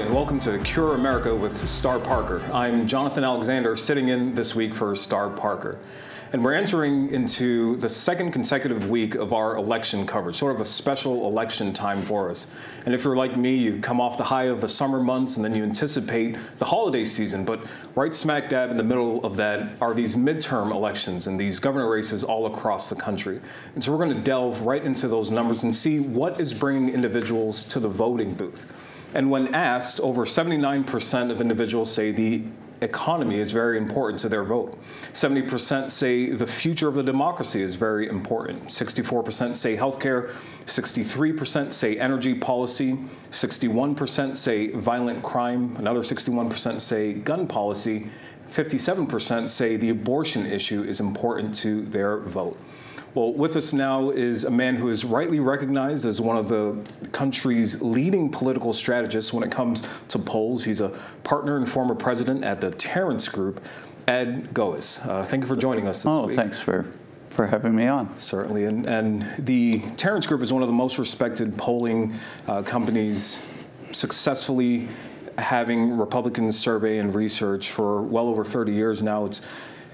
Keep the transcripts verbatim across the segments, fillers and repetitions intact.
and welcome to Cure America with Star Parker. I'm Jonathan Alexander, sitting in this week for Star Parker. And we're entering into the second consecutive week of our election coverage, sort of a special election time for us. And if you're like me, you come off the high of the summer months and then you anticipate the holiday season. But right smack dab in the middle of that are these midterm elections and these governor races all across the country. And so we're going to delve right into those numbers and see what is bringing individuals to the voting booth. And when asked, over seventy-nine percent of individuals say the economy is very important to their vote. seventy percent say the future of the democracy is very important. sixty-four percent say healthcare. sixty-three percent say energy policy. sixty-one percent say violent crime. Another sixty-one percent say gun policy. fifty-seven percent say the abortion issue is important to their vote. Well, with us now is a man who is rightly recognized as one of the country's leading political strategists when it comes to polls. He's a partner and former president at the Terrence Group, Ed Goeas. Uh, thank you for joining us this oh, week. Oh, thanks for, for having me on. Certainly. And, and the Terrence Group is one of the most respected polling uh, companies, successfully having Republican survey and research for well over thirty years now. It's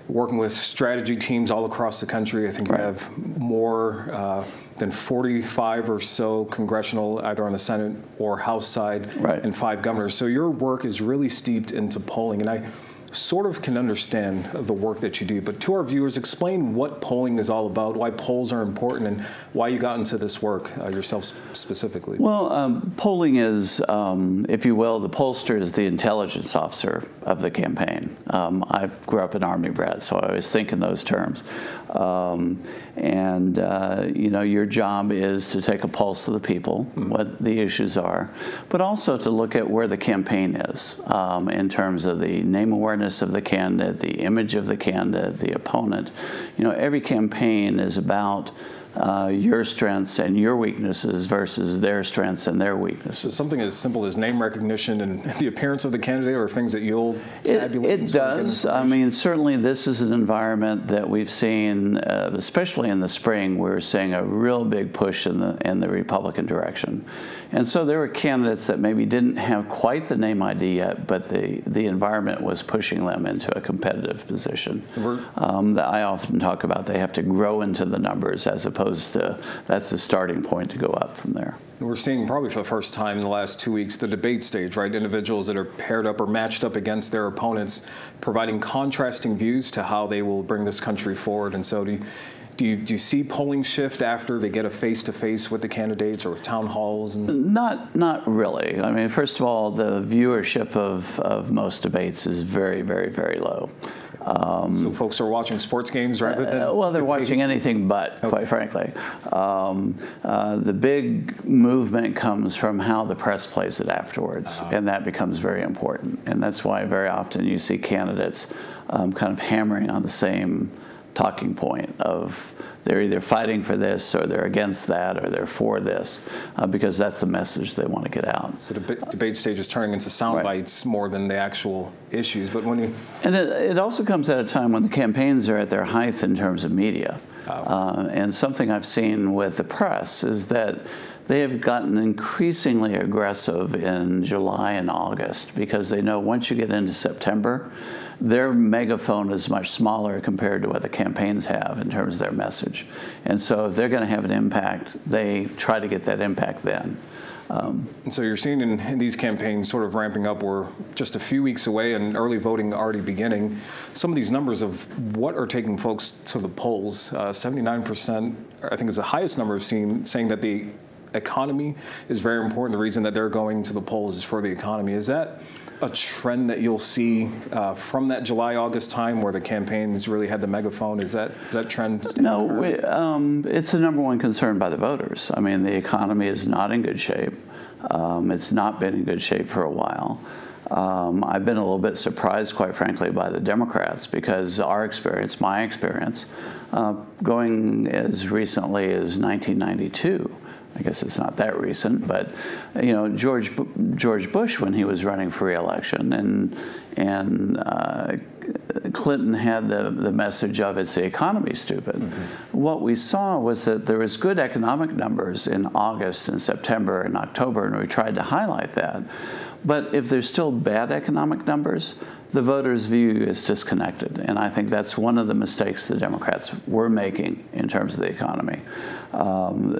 working with strategy teams all across the country. I think right. you have more uh, than forty-five or so congressional, either on the Senate or House side, right. and five governors. So your work is really steeped into polling. And I sort of can understand the work that you do. But to our viewers, explain what polling is all about, why polls are important, and why you got into this work uh, yourself specifically. Well, um, polling is, um, if you will, the pollster is the intelligence officer of the campaign. Um, I grew up an Army brat, so I always think in those terms. Um, and, uh, you know, your job is to take a pulse of the people, mm-hmm. what the issues are, but also to look at where the campaign is um, in terms of the name awareness of the candidate, the image of the candidate, the opponent. You know, every campaign is about uh, your strengths and your weaknesses versus their strengths and their weaknesses. So something as simple as name recognition and the appearance of the candidate are things that you'll tabulate? It, it does. I mean, certainly this is an environment that we've seen, uh, especially in the spring, we're seeing a real big push in the, in the Republican direction. And so there were candidates that maybe didn't have quite the name I D yet, but the, the environment was pushing them into a competitive position. Um, that I often talk about, they have to grow into the numbers as opposed to that's the starting point to go up from there. We're seeing probably for the first time in the last two weeks the debate stage, right? Individuals that are paired up or matched up against their opponents, providing contrasting views to how they will bring this country forward. And so do you, Do you, do you see polling shift after they get a face-to-face with the candidates or with town halls? And not not really. I mean, first of all, the viewership of, of most debates is very, very, very low. Um, so folks are watching sports games rather than uh, well, they're debates? Watching anything but, okay. quite frankly. Um, uh, the big movement comes from how the press plays it afterwards, uh, and that becomes very important. And that's why very often you see candidates um, kind of hammering on the same talking point of they're either fighting for this or they're against that or they're for this uh, because that's the message they want to get out. So the deb debate stage is turning into sound right. bites more than the actual issues. But when you and it, it also comes at a time when the campaigns are at their height in terms of media. Oh. Uh, and something I've seen with the press is that they have gotten increasingly aggressive in July and August because they know once you get into September, their megaphone is much smaller compared to what the campaigns have in terms of their message. And so if they're going to have an impact, they try to get that impact then. Um, and so you're seeing in, in these campaigns sort of ramping up. We're just a few weeks away and early voting already beginning. Some of these numbers of what are taking folks to the polls, uh, seventy-nine percent, I think is the highest number I've seen, saying that the economy is very important. The reason that they're going to the polls is for the economy. Is that a trend that you'll see uh, from that July-August time where the campaigns really had the megaphone? Is that, is that trend? No, we, um, it's the number one concern by the voters. I mean, the economy is not in good shape. Um, it's not been in good shape for a while. Um, I've been a little bit surprised, quite frankly, by the Democrats because our experience, my experience, uh, going as recently as nineteen ninety-two, I guess it's not that recent, but you know, George George Bush, when he was running for re-election, and and uh, Clinton had the the message of "it's the economy, stupid." Mm-hmm. What we saw was that there was good economic numbers in August and September and October, and we tried to highlight that. But if there's still bad economic numbers, the voters' view is disconnected, and I think that's one of the mistakes the Democrats were making in terms of the economy. Um,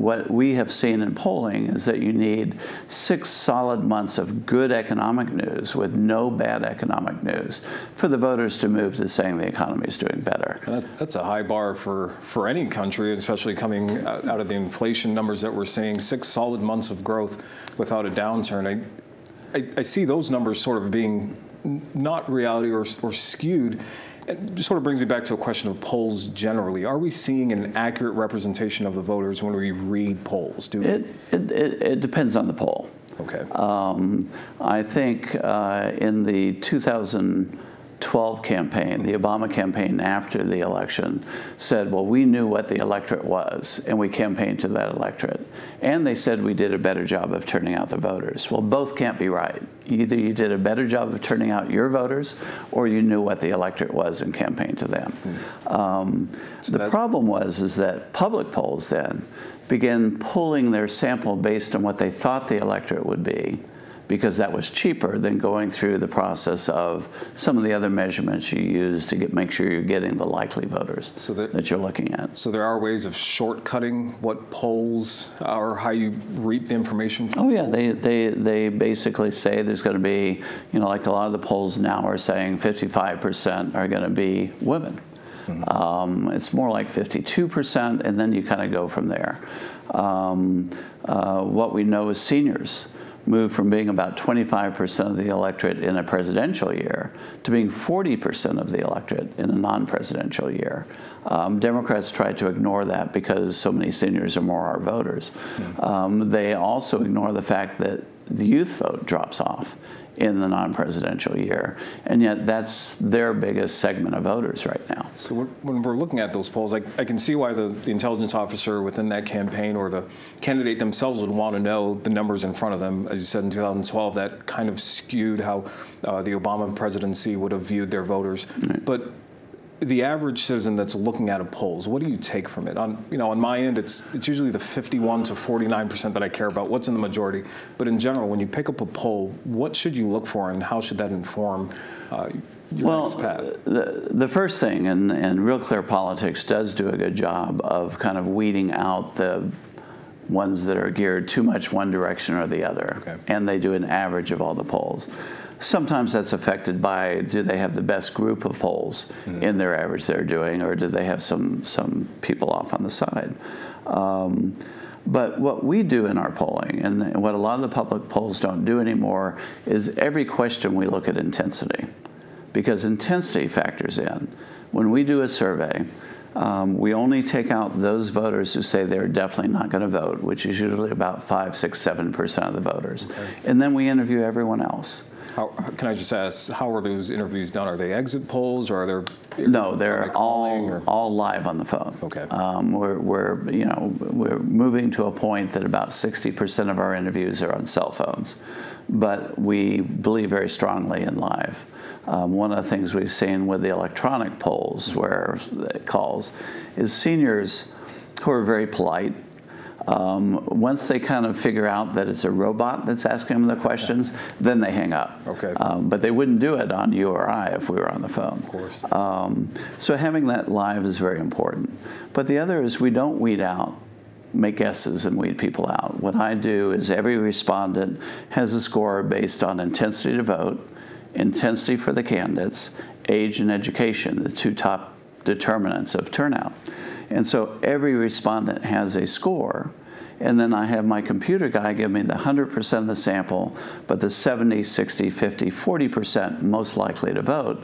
what we have seen in polling is that you need six solid months of good economic news with no bad economic news for the voters to move to saying the economy is doing better. That, that's a high bar for, for any country, especially coming out of the inflation numbers that we're seeing, six solid months of growth without a downturn. I, I, I see those numbers sort of being not reality or, or skewed. It sort of brings me back to a question of polls generally. Are we seeing an accurate representation of the voters when we read polls? Do it, we? It, it, it depends on the poll. Okay. Um, I think uh, in the two thousand twelve campaign, the Obama campaign after the election said, well, we knew what the electorate was, and we campaigned to that electorate. And they said we did a better job of turning out the voters. Well, both can't be right. Either you did a better job of turning out your voters, or you knew what the electorate was and campaigned to them. Mm-hmm. um, so the problem was is that public polls then began pulling their sample based on what they thought the electorate would be, because that was cheaper than going through the process of some of the other measurements you use to get, make sure you're getting the likely voters so that, that you're looking at. So there are ways of shortcutting what polls are, how you reap the information from. Oh yeah, they, they, they basically say there's going to be, you know, like a lot of the polls now are saying fifty-five percent are going to be women. Mm-hmm. Um, it's more like fifty-two percent, and then you kind of go from there. Um, uh, what we know is seniors moved from being about twenty-five percent of the electorate in a presidential year to being forty percent of the electorate in a non-presidential year. Um, Democrats tried to ignore that because so many seniors or more are voters. Mm-hmm. Um, they also ignore the fact that the youth vote drops off in the non-presidential year, and yet that's their biggest segment of voters right now. So when we're looking at those polls, I, I can see why the, the intelligence officer within that campaign or the candidate themselves would want to know the numbers in front of them. As you said, in two thousand twelve, that kind of skewed how uh, the Obama presidency would have viewed their voters. Right. But the average citizen that's looking at a polls, what do you take from it? On, you know, on my end, it's it's usually the fifty-one to forty-nine percent that I care about, what's in the majority. But in general, when you pick up a poll, what should you look for, and how should that inform uh, your well, next path? The, the first thing, and, and Real Clear Politics does do a good job of kind of weeding out the ones that are geared too much one direction or the other. Okay. And they do an average of all the polls. Sometimes that's affected by, do they have the best group of polls mm-hmm. in their average they're doing, or do they have some, some people off on the side? Um, but what we do in our polling, and what a lot of the public polls don't do anymore, is every question we look at intensity, because intensity factors in. When we do a survey, Um, we only take out those voters who say they're definitely not going to vote, which is usually about five, six, seven percent of the voters. Okay. And then we interview everyone else. How, can I just ask, how are those interviews done? Are they exit polls, or are there? No, they're all or? all live on the phone. Okay. Um, we're we're you know we're moving to a point that about sixty percent of our interviews are on cell phones, but we believe very strongly in live. Um, one of the things we've seen with the electronic polls, where it calls, is seniors who are very polite. Um, once they kind of figure out that it's a robot that's asking them the questions, okay. then they hang up. Okay. Um, but they wouldn't do it on you or I if we were on the phone. Of course. Um, so having that live is very important. But the other is we don't weed out, make guesses and weed people out. What I do is every respondent has a score based on intensity to vote, intensity for the candidates, age and education, the two top determinants of turnout. And so every respondent has a score, and then I have my computer guy give me the one hundred percent of the sample, but the seventy, sixty, fifty, forty percent most likely to vote.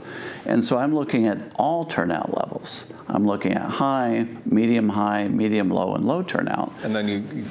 And so I'm looking at all turnout levels. I'm looking at high, medium high, medium low, and low turnout. And then you, you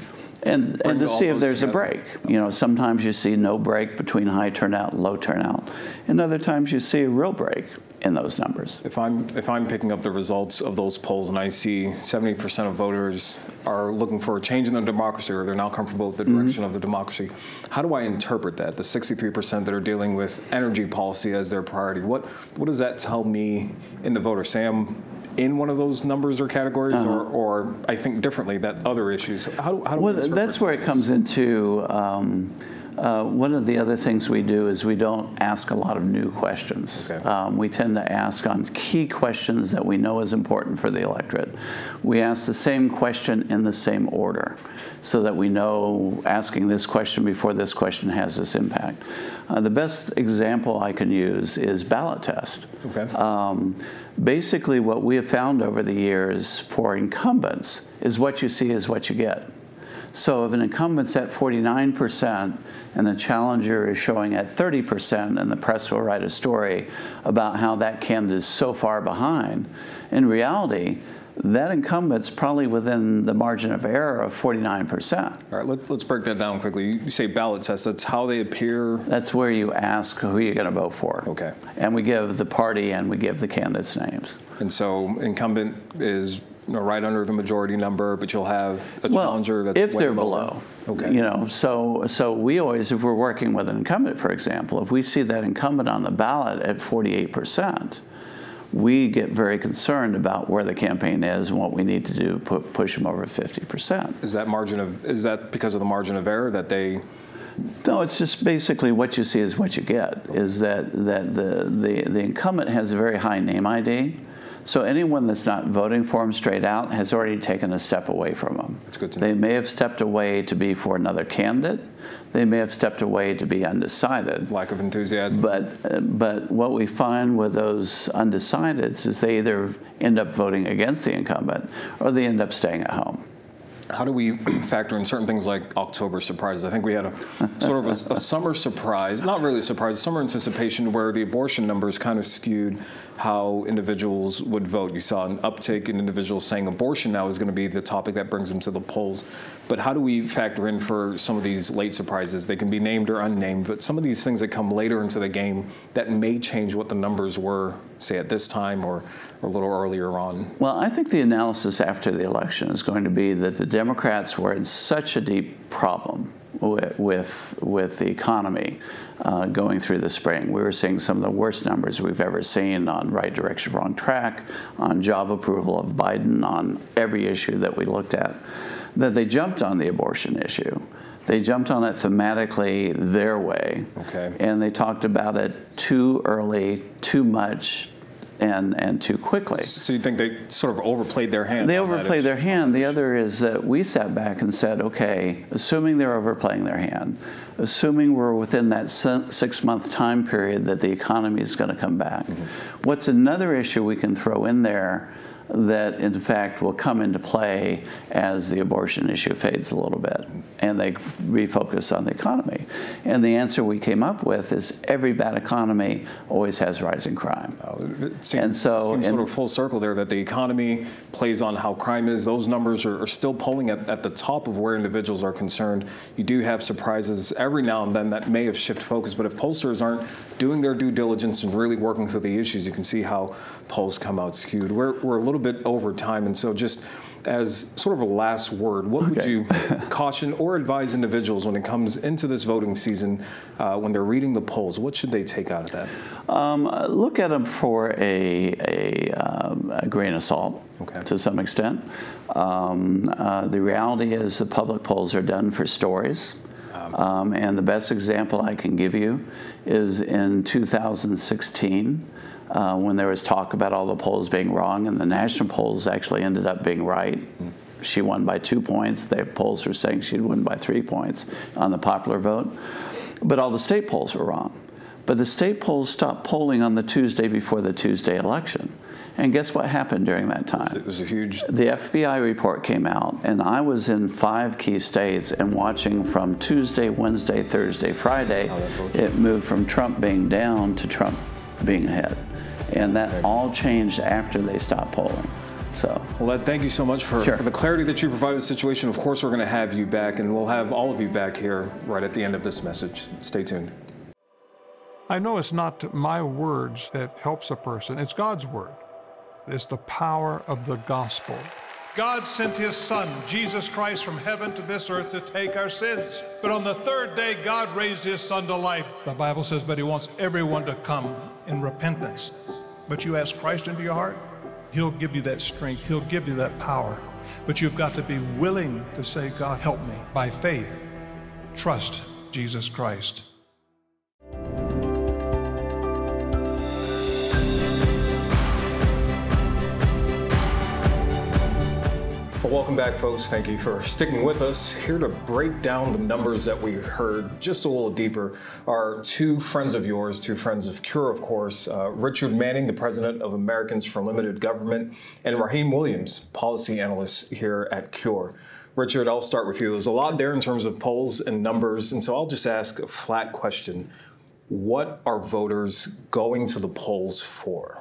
And, and to see if there's together. a break. You know, sometimes you see no break between high turnout and low turnout, and other times you see a real break. in those numbers. If I'm if I'm picking up the results of those polls and I see seventy percent of voters are looking for a change in their democracy, or they're not comfortable with the direction mm-hmm. of the democracy, how do I interpret that? The sixty-three percent that are dealing with energy policy as their priority, what what does that tell me in the voter? Say I'm in one of those numbers or categories, uh-huh. or or I think differently that other issues. How, how do well, we interpret that's where it comes into. Um, Uh, one of the other things we do is we don't ask a lot of new questions. Okay. Um, we tend to ask on key questions that we know is important for the electorate. We ask the same question in the same order, so that we know asking this question before this question has this impact. Uh, the best example I can use is ballot test. Okay. Um, basically, what we have found over the years for incumbents is what you see is what you get. So if an incumbent's at forty-nine percent and the challenger is showing at thirty percent, and the press will write a story about how that candidate is so far behind, in reality, that incumbent's probably within the margin of error of forty-nine percent. All right, let's, let's break that down quickly. You say ballot test, that's how they appear? That's where you ask who you're going to vote for. Okay. And we give the party and we give the candidates' names. And so incumbent is right under the majority number, but you'll have a well, challenger that's if they're below. Okay. You know, so so we always, if we're working with an incumbent, for example, if we see that incumbent on the ballot at forty-eight percent, we get very concerned about where the campaign is and what we need to do to put, push them over fifty percent. Is that margin of is that because of the margin of error that they? No, it's just basically what you see is what you get. Is that that the the the incumbent has a very high name I D. So anyone that's not voting for him straight out has already taken a step away from him. That's good to know. They may have stepped away to be for another candidate. They may have stepped away to be undecided. Lack of enthusiasm. But but what we find with those undecideds is they either end up voting against the incumbent or they end up staying at home. How do we factor in certain things like October surprises? I think we had a sort of a, a summer surprise, not really a surprise, summer anticipation where the abortion numbers kind of skewed how individuals would vote. You saw an uptick in individuals saying abortion now is going to be the topic that brings them to the polls. But how do we factor in for some of these late surprises? They can be named or unnamed, but some of these things that come later into the game that may change what the numbers were, say, at this time or, or a little earlier on. Well, I think the analysis after the election is going to be that the Democrats were in such a deep problem with with, with the economy uh, going through the spring. We were seeing some of the worst numbers we've ever seen on right direction, wrong track, on job approval of Biden, on every issue that we looked at, that they jumped on the abortion issue. They jumped on it thematically their way. Okay. And they talked about it too early, too much, and and too quickly. So you think they sort of overplayed their hand? They overplayed their hand. The other is that we sat back and said, okay, assuming they're overplaying their hand, assuming we're within that six-month time period that the economy is going to come back, mm-hmm. what's another issue we can throw in there that, in fact, will come into play as the abortion issue fades a little bit and they refocus on the economy? And the answer we came up with is every bad economy always has rising crime. Oh, it seems, and so, seems and, sort of full circle there that the economy plays on how crime is. Those numbers are, are still polling at, at the top of where individuals are concerned. You do have surprises every now and then that may have shifted focus, but if pollsters aren't doing their due diligence and really working through the issues, you can see how polls come out skewed. We're, we're a little bit over time, and so just as sort of a last word, what okay. would you caution or advise individuals when it comes into this voting season, uh, when they're reading the polls? What should they take out of that? Um, look at them for a, a, um, a grain of salt okay. to some extent. Um, uh, the reality is the public polls are done for stories. Um, um, and the best example I can give you is in two thousand sixteen, Uh, when there was talk about all the polls being wrong, and the national polls actually ended up being right. She won by two points. The polls were saying she'd win by three points on the popular vote. But all the state polls were wrong. But the state polls stopped polling on the Tuesday before the Tuesday election. And guess what happened during that time? It was a huge... The F B I report came out, and I was in five key states and watching from Tuesday, Wednesday, Thursday, Friday, it moved from Trump being down to Trump being ahead. And that all changed after they stopped polling. So, well, Ed, thank you so much for, sure. for the clarity that you provided the situation. Of course, we're going to have you back, and we'll have all of you back here right at the end of this message. Stay tuned. I know it's not my words that helps a person, it's God's word. It's the power of the gospel. God sent his son, Jesus Christ, from heaven to this earth to take our sins. But on the third day, God raised his son to life. The Bible says, but he wants everyone to come in repentance. But you ask Christ into your heart, he'll give you that strength, he'll give you that power. But you've got to be willing to say, God, help me. By faith, trust Jesus Christ. Welcome back, folks. Thank you for sticking with us. Here to break down the numbers that we heard just a little deeper are two friends of yours, two friends of Cure, of course, uh, Richard Manning, the president of Americans for Limited Government, and Raheem Williams, policy analyst here at Cure. Richard, I'll start with you. There's a lot there in terms of polls and numbers, and so I'll just ask a flat question. What are voters going to the polls for?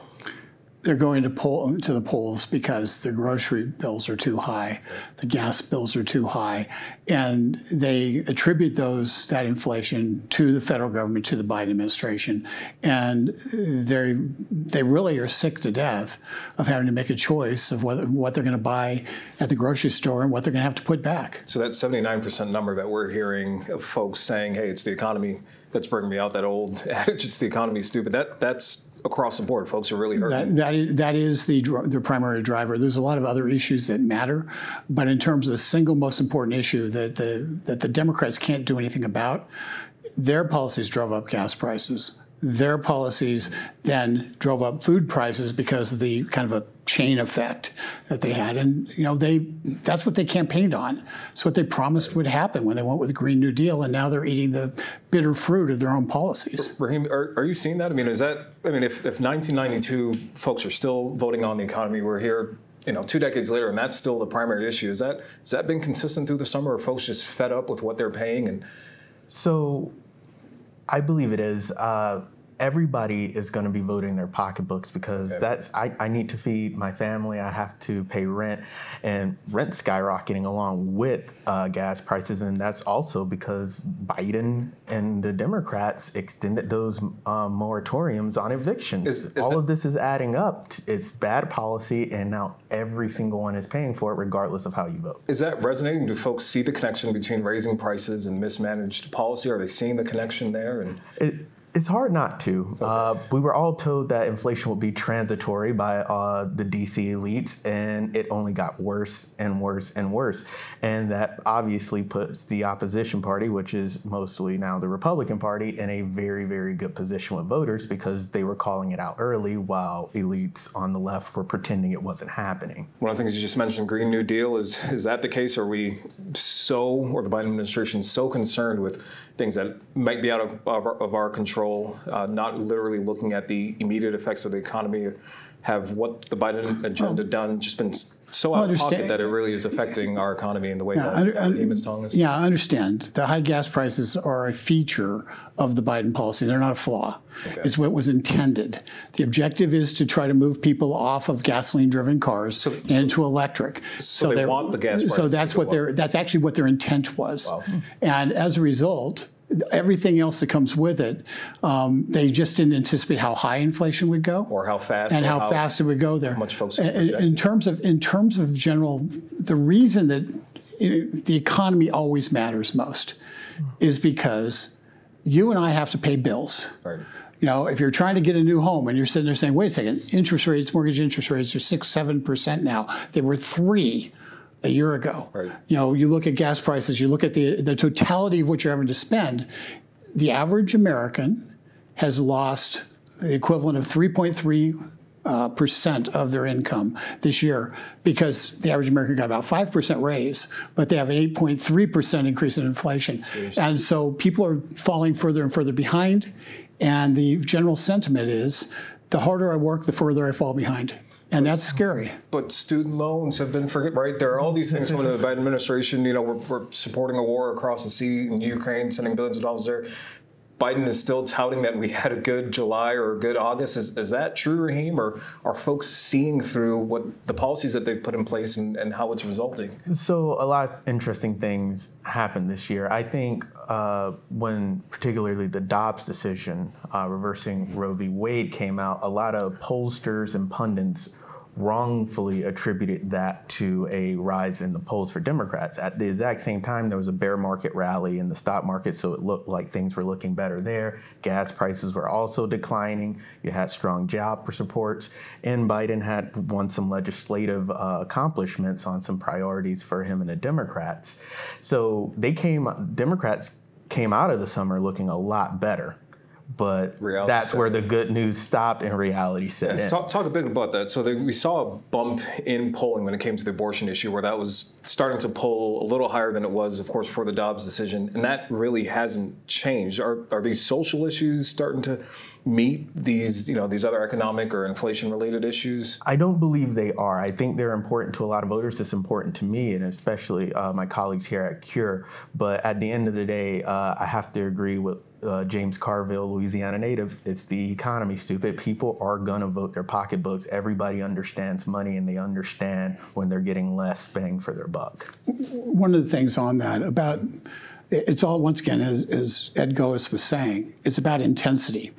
They're going to poll to the polls because the grocery bills are too high, the gas bills are too high, and they attribute those that inflation to the federal government, to the Biden administration, and they they really are sick to death of having to make a choice of whether what they're going to buy at the grocery store and what they're going to have to put back. So that seventy-nine percent number that we're hearing of folks saying, "Hey, it's the economy that's bringing me out," that old adage, "It's the economy, stupid." That that's across the board, folks are really hurting. That, that is, that is the, the primary driver. There's a lot of other issues that matter, but in terms of the single most important issue that the, that the Democrats can't do anything about, their policies drove up gas prices. Their policies then drove up food prices because of the kind of a chain effect that they had. And, you know, they that's what they campaigned on. It's what they promised would happen when they went with the Green New Deal, and now they're eating the bitter fruit of their own policies. Raheem, are, are you seeing that? I mean, is that, I mean, if, if nineteen ninety-two folks are still voting on the economy, we're here, you know, two decades later, and that's still the primary issue. Is that, has that been consistent through the summer? Are folks just fed up with what they're paying? And so I believe it is. Uh, everybody is going to be voting their pocketbooks because yeah. that's I, I need to feed my family. I have to pay rent, and rent skyrocketing along with uh, gas prices. And that's also because Biden and the Democrats extended those uh, moratoriums on evictions. Is, is All that, of this is adding up. It's bad policy, and now every single one is paying for it, regardless of how you vote. Is that resonating? Do folks see the connection between raising prices and mismanaged policy? Are they seeing the connection there? And it, it's hard not to. Okay. Uh, we were all told that inflation would be transitory by uh, the D C elites, and it only got worse and worse and worse. And that obviously puts the opposition party, which is mostly now the Republican Party, in a very, very good position with voters because they were calling it out early while elites on the left were pretending it wasn't happening. One of the things you just mentioned, Green New Deal, is, is that the case? Are we so, or the Biden administration, so concerned with things that might be out of, of, our, of our control? Uh, not literally looking at the immediate effects of the economy, have what the Biden agenda well, done just been so well, out of pocket that it really is affecting our economy in the way yeah, that Raheem is telling us? Yeah, I understand. The high gas prices are a feature of the Biden policy. They're not a flaw. Okay. It's what was intended. The objective is to try to move people off of gasoline-driven cars so, into so, electric. So, so they want the gas prices. So that's what their that's actually what their intent was, wow. and as a result, everything else that comes with it, um, they just didn't anticipate how high inflation would go, or how fast, and how, how fast it would go there. How much folks in, in terms of in terms of general, the reason that it, the economy always matters most is because you and I have to pay bills. Right. You know, if you're trying to get a new home and you're sitting there saying, "Wait a second, interest rates, mortgage interest rates are six, seven percent now. They were three." a year ago. Right. You know, you look at gas prices, you look at the, the totality of what you're having to spend. The average American has lost the equivalent of three point three uh, percent of their income this year because the average American got about five percent raise, but they have an eight point three percent increase in inflation. Seriously. And so people are falling further and further behind. And the general sentiment is, the harder I work, the further I fall behind. And that's scary. But student loans have been forgotten, right? There are all these things coming to the Biden administration. You know, we're, we're supporting a war across the sea in Ukraine, sending billions of dollars there. Biden is still touting that we had a good July or a good August. Is, is that true, Raheem, or are folks seeing through what the policies that they've put in place and, and how it's resulting? So a lot of interesting things happened this year. I think uh, when particularly the Dobbs decision uh, reversing Roe v. Wade came out, a lot of pollsters and pundits wrongfully attributed that to a rise in the polls for Democrats. At the exact same time, there was a bear market rally in the stock market, so it looked like things were looking better there. Gas prices were also declining. You had strong job supports, and Biden had won some legislative uh, accomplishments on some priorities for him and the Democrats. So they came, Democrats came out of the summer looking a lot better. But reality that's set. Where the good news stopped and reality set yeah, in. Talk, talk a bit about that. So the, we saw a bump in polling when it came to the abortion issue, where that was starting to poll a little higher than it was, of course, for the Dobbs decision. And that really hasn't changed. Are, are these social issues starting to meet these, you know, these other economic or inflation-related issues? I don't believe they are. I think they're important to a lot of voters. It's important to me and especially uh, my colleagues here at Cure. But at the end of the day, uh, I have to agree with Uh, James Carville, Louisiana native, it's the economy, stupid. People are going to vote their pocketbooks. Everybody understands money, and they understand when they're getting less bang for their buck. One of the things on that about, it's all, once again, as, as Ed Goeas was saying, it's about intensity.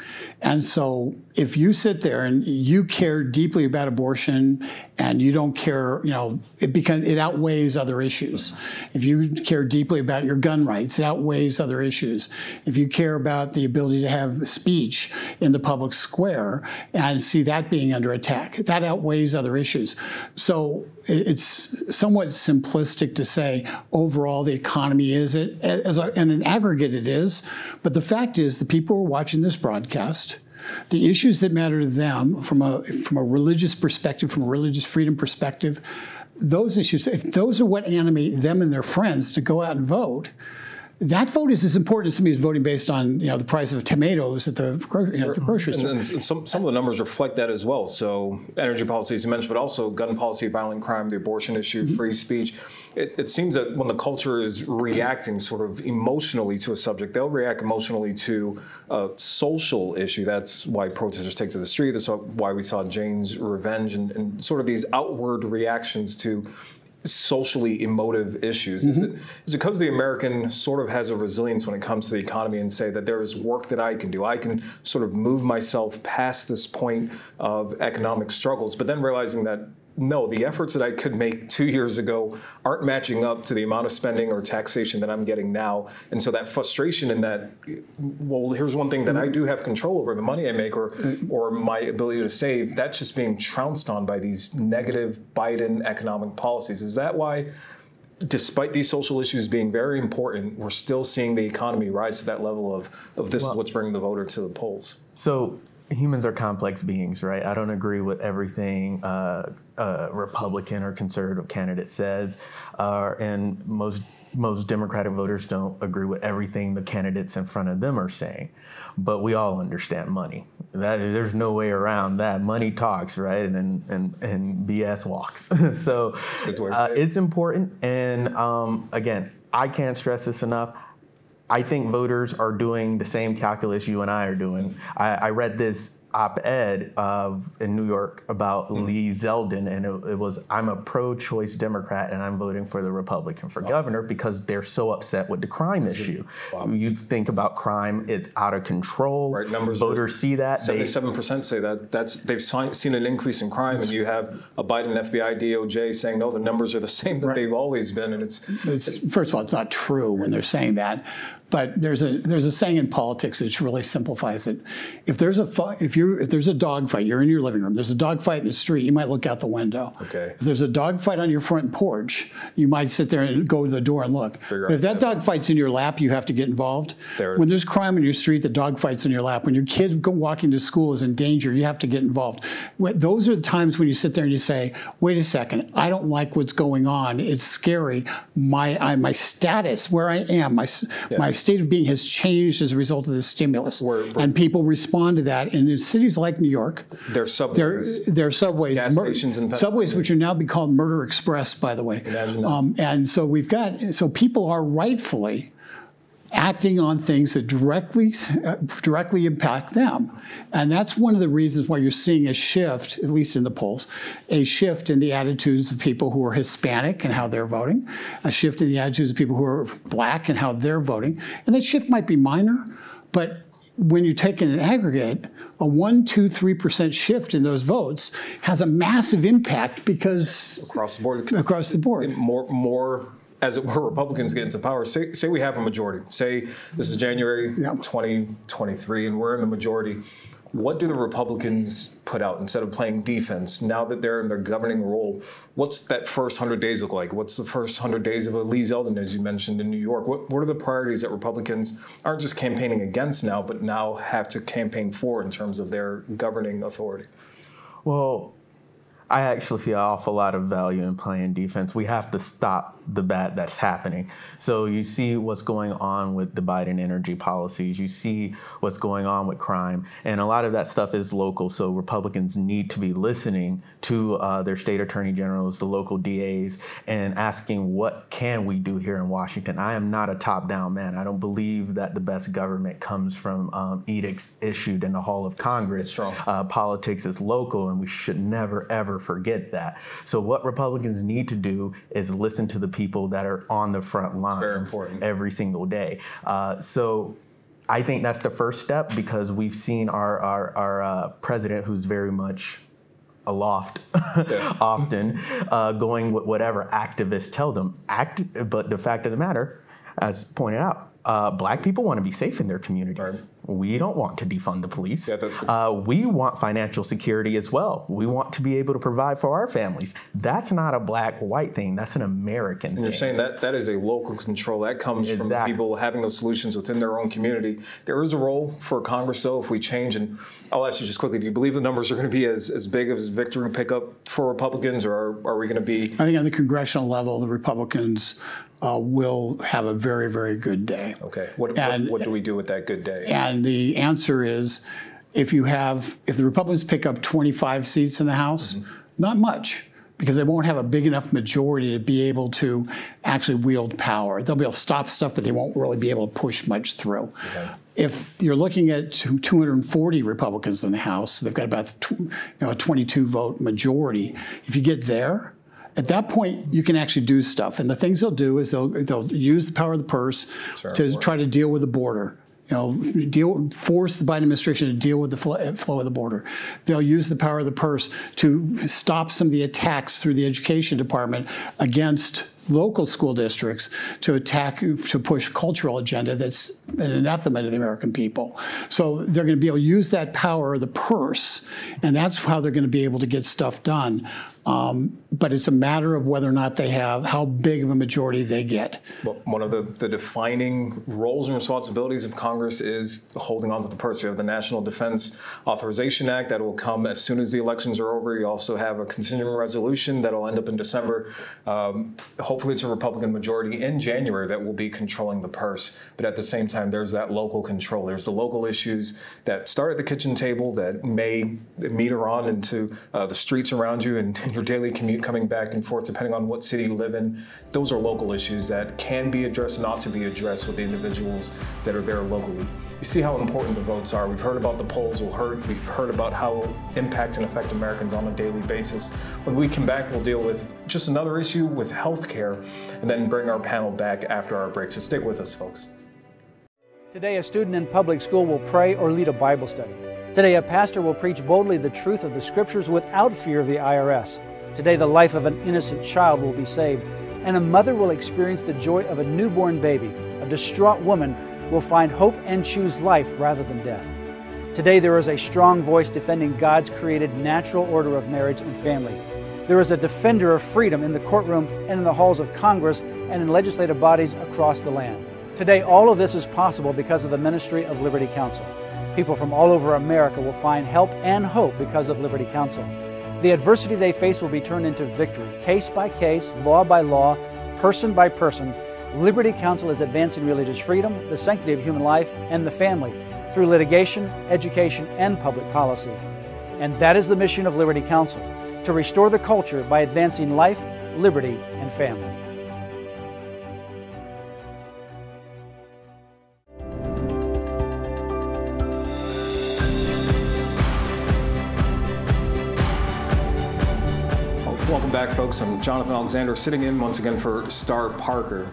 And so if you sit there and you care deeply about abortion and you don't care, you know, it, becomes, it outweighs other issues. If you care deeply about your gun rights, it outweighs other issues. If you care about the ability to have speech in the public square and see that being under attack, that outweighs other issues. So it's somewhat simplistic to say overall the economy is it. As a, and an aggregate it is, but the fact is the people who are watching this broadcast, the issues that matter to them from a, from a religious perspective, from a religious freedom perspective, those issues, if those are what animate them and their friends to go out and vote, that vote is as important as somebody's voting based on, you know, the price of tomatoes at the, you know, at the grocery store. And, and some, some of the numbers reflect that as well. So energy policy, as you mentioned, but also gun policy, violent crime, the abortion issue, mm-hmm. free speech. It, it seems that when the culture is reacting sort of emotionally to a subject, they'll react emotionally to a social issue. That's why protesters take to the street. That's why we saw Jane's Revenge and, and sort of these outward reactions to socially emotive issues. Mm-hmm. Is it, is it because the American sort of has a resilience when it comes to the economy and say that there is work that I can do? I can sort of move myself past this point of economic struggles, but then realizing that, no, the efforts that I could make two years ago aren't matching up to the amount of spending or taxation that I'm getting now. And so that frustration in that, well, here's one thing that I do have control over, the money I make or, or my ability to save, that's just being trounced on by these negative Biden economic policies. Is that why, despite these social issues being very important, we're still seeing the economy rise to that level of, of this well, is what's bringing the voter to the polls? So humans are complex beings, right? I don't agree with everything uh, a Republican or conservative candidate says, uh, and most most Democratic voters don't agree with everything the candidates in front of them are saying. But we all understand money. That, there's no way around that. Money talks, right? And and and B S walks. So uh, it's important. And um, again, I can't stress this enough. I think voters are doing the same calculus you and I are doing. I, I read this op-ed uh, in New York about mm-hmm. Lee Zeldin, and it, it was, I'm a pro-choice Democrat, and I'm voting for the Republican for wow. governor because they're so upset with the crime issue. Wow. You think about crime, it's out of control. Right, numbers voters see that. seventy-seven percent say that. That's, they've seen an increase in crime, and you have a Biden F B I, D O J saying, no, the numbers are the same that right. they've always been. And it's, it's, it's first of all, it's not true when they're saying that. But there's a there's a saying in politics that really simplifies it. If there's a if you if there's a dog fight, you're in your living room. There's a dog fight in the street. You might look out the window. Okay. If there's a dog fight on your front porch, you might sit there and go to the door and look. Figure but if that, that dog fight's in your lap, you have to get involved. There when there's crime in your street, the dog fight's in your lap. When your kid go walking to school is in danger, you have to get involved. Those are the times when you sit there and you say, "Wait a second, I don't like what's going on. It's scary. My I, my status, where I am, my yeah. my." state of being has changed as a result of this stimulus, we're, we're, and people respond to that. And in cities like New York, their subways, their, their subways, gas stations and subways, which are now be called Murder Express, by the way. Um, and so we've got so people are rightfully acting on things that directly, uh, directly impact them. And that's one of the reasons why you're seeing a shift, at least in the polls, a shift in the attitudes of people who are Hispanic and how they're voting, a shift in the attitudes of people who are black and how they're voting. And that shift might be minor, but when you take in an aggregate, a one, two, three percent shift in those votes has a massive impact because across the board, across the board, more, more, as it were, Republicans get into power. Say, say we have a majority. Say this is January yeah. twenty twenty-three, and we're in the majority. What do the Republicans put out instead of playing defense now that they're in their governing role? What's that first one hundred days look like? What's the first one hundred days of a Lee Zeldin, as you mentioned, in New York? What, what are the priorities that Republicans aren't just campaigning against now, but now have to campaign for in terms of their governing authority? Well, I actually see an awful lot of value in playing defense. We have to stop the bad that's happening. So you see what's going on with the Biden energy policies. You see what's going on with crime. And a lot of that stuff is local. So Republicans need to be listening to uh, their state attorney generals, the local D As, and asking what can we do here in Washington. I am not a top-down man. I don't believe that the best government comes from um, edicts issued in the hall of Congress. Uh, politics is local, and we should never, ever forget that. So what Republicans need to do is listen to the people that are on the front lines every single day. Uh, so I think that's the first step, because we've seen our, our, our uh, president, who's very much aloft yeah. often, uh, going with whatever activists tell them. Act, but the fact of the matter, as pointed out, Uh, black people want to be safe in their communities. Right. We don't want to defund the police. Yeah, that's cool. Uh, we want financial security as well. We want to be able to provide for our families. That's not a black, white thing. That's an American and thing. You're saying that that is a local control. That comes exactly. from people having those solutions within their own community. There is a role for Congress, though, if we change. And I'll ask you just quickly, do you believe the numbers are going to be as, as big as victory pickup for Republicans, or are, are we going to be? I think on the congressional level, the Republicans Uh, will have a very, very good day. Okay. What, and, what, what do we do with that good day? And the answer is, if you have, if the Republicans pick up twenty-five seats in the House, mm-hmm. not much, because they won't have a big enough majority to be able to actually wield power. They'll be able to stop stuff, but they won't really be able to push much through. Okay. If you're looking at two hundred forty Republicans in the House, so they've got about you know, a twenty-two vote majority. If you get there, at that point, you can actually do stuff. And the things they'll do is they'll, they'll use the power of the purse to try to deal with the border. You know, deal, force the Biden administration to deal with the flow of the border. They'll use the power of the purse to stop some of the attacks through the education department against local school districts to attack, to push cultural agenda that's an anathema to the American people. So they're going to be able to use that power of the purse, and that's how they're going to be able to get stuff done. Um, but it's a matter of whether or not they have, how big of a majority they get. Well, one of the, the defining roles and responsibilities of Congress is holding on to the purse. You have the National Defense Authorization Act that will come as soon as the elections are over. You also have a continuing resolution that will end up in December. Um, hopefully it's a Republican majority in January that will be controlling the purse. But at the same time, there's that local control. There's the local issues that start at the kitchen table that may meter on into uh, the streets around you and your daily commute coming back and forth, depending on what city you live in. Those are local issues that can be addressed and ought to be addressed with the individuals that are there locally. You see how important the votes are. We've heard about the polls. We've heard, we've heard about how it impact and affect Americans on a daily basis. When we come back, we'll deal with just another issue with healthcare, and then bring our panel back after our break. So stick with us, folks. Today, a student in public school will pray or lead a Bible study. Today, a pastor will preach boldly the truth of the Scriptures without fear of the I R S. Today, the life of an innocent child will be saved, and a mother will experience the joy of a newborn baby. A distraught woman will find hope and choose life rather than death. Today, there is a strong voice defending God's created natural order of marriage and family. There is a defender of freedom in the courtroom and in the halls of Congress and in legislative bodies across the land. Today, all of this is possible because of the ministry of Liberty Counsel. People from all over America will find help and hope because of Liberty Counsel. The adversity they face will be turned into victory. Case by case, law by law, person by person, Liberty Counsel is advancing religious freedom, the sanctity of human life, and the family through litigation, education, and public policy. And that is the mission of Liberty Counsel, to restore the culture by advancing life, liberty, and family. Welcome back, folks. I'm Jonathan Alexander, sitting in once again for Star Parker.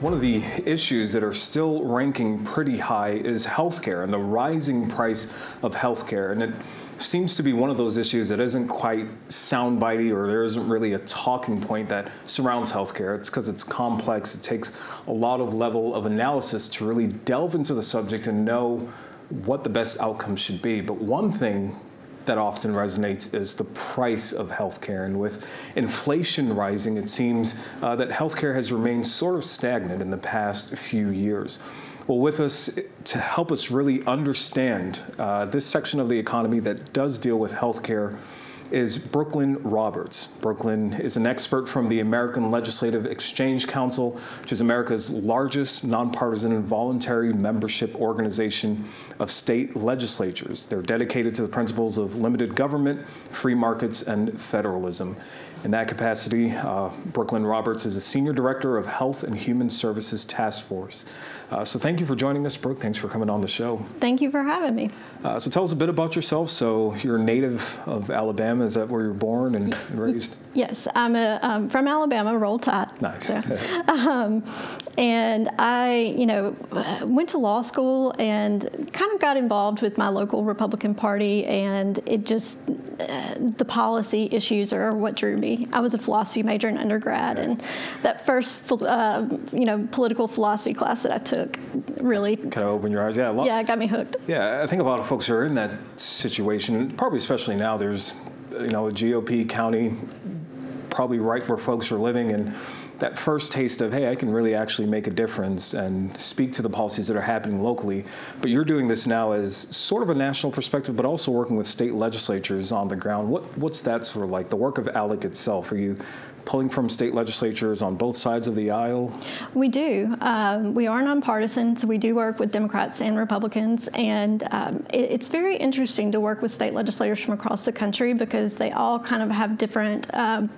One of the issues that are still ranking pretty high is healthcare and the rising price of healthcare. And it seems to be one of those issues that isn't quite soundbitey, or there isn't really a talking point that surrounds healthcare. It's because it's complex. It takes a lot of level of analysis to really delve into the subject and know what the best outcome should be. But one thing that often resonates is the price of healthcare. And with inflation rising, it seems uh, that healthcare has remained sort of stagnant in the past few years. Well, with us to help us really understand uh, this section of the economy that does deal with healthcare is Brooklyn Roberts. Brooklyn is an expert from the American Legislative Exchange Council, which is America's largest nonpartisan and voluntary membership organization of state legislatures. They're dedicated to the principles of limited government, free markets, and federalism. In that capacity, uh, Brooklyn Roberts is a senior director of Health and Human Services Task Force. Uh, so thank you for joining us, Brooke. Thanks for coming on the show. Thank you for having me. Uh, so tell us a bit about yourself. So you're a native of Alabama. Is that where you were born and raised? Yes, I'm a, um, from Alabama, Roll Tide. Nice. So, um, and I, you know, went to law school and kind of got involved with my local Republican Party, and it just, uh, the policy issues are what drew me. I was a philosophy major in undergrad, okay. and that first, uh, you know, political philosophy class that I took really kind of opened your eyes. Yeah, a lot, yeah, it got me hooked. Yeah, I think a lot of folks are in that situation, probably especially now. There's you know, a G O P county, probably right where folks are living, and that first taste of, hey, I can really actually make a difference and speak to the policies that are happening locally. But you're doing this now as sort of a national perspective, but also working with state legislatures on the ground. What, what's that sort of like, the work of ALEC itself? Are you pulling from state legislatures on both sides of the aisle? We do. Um, we are nonpartisan, so we do work with Democrats and Republicans. And um, it, it's very interesting to work with state legislators from across the country because they all kind of have different um,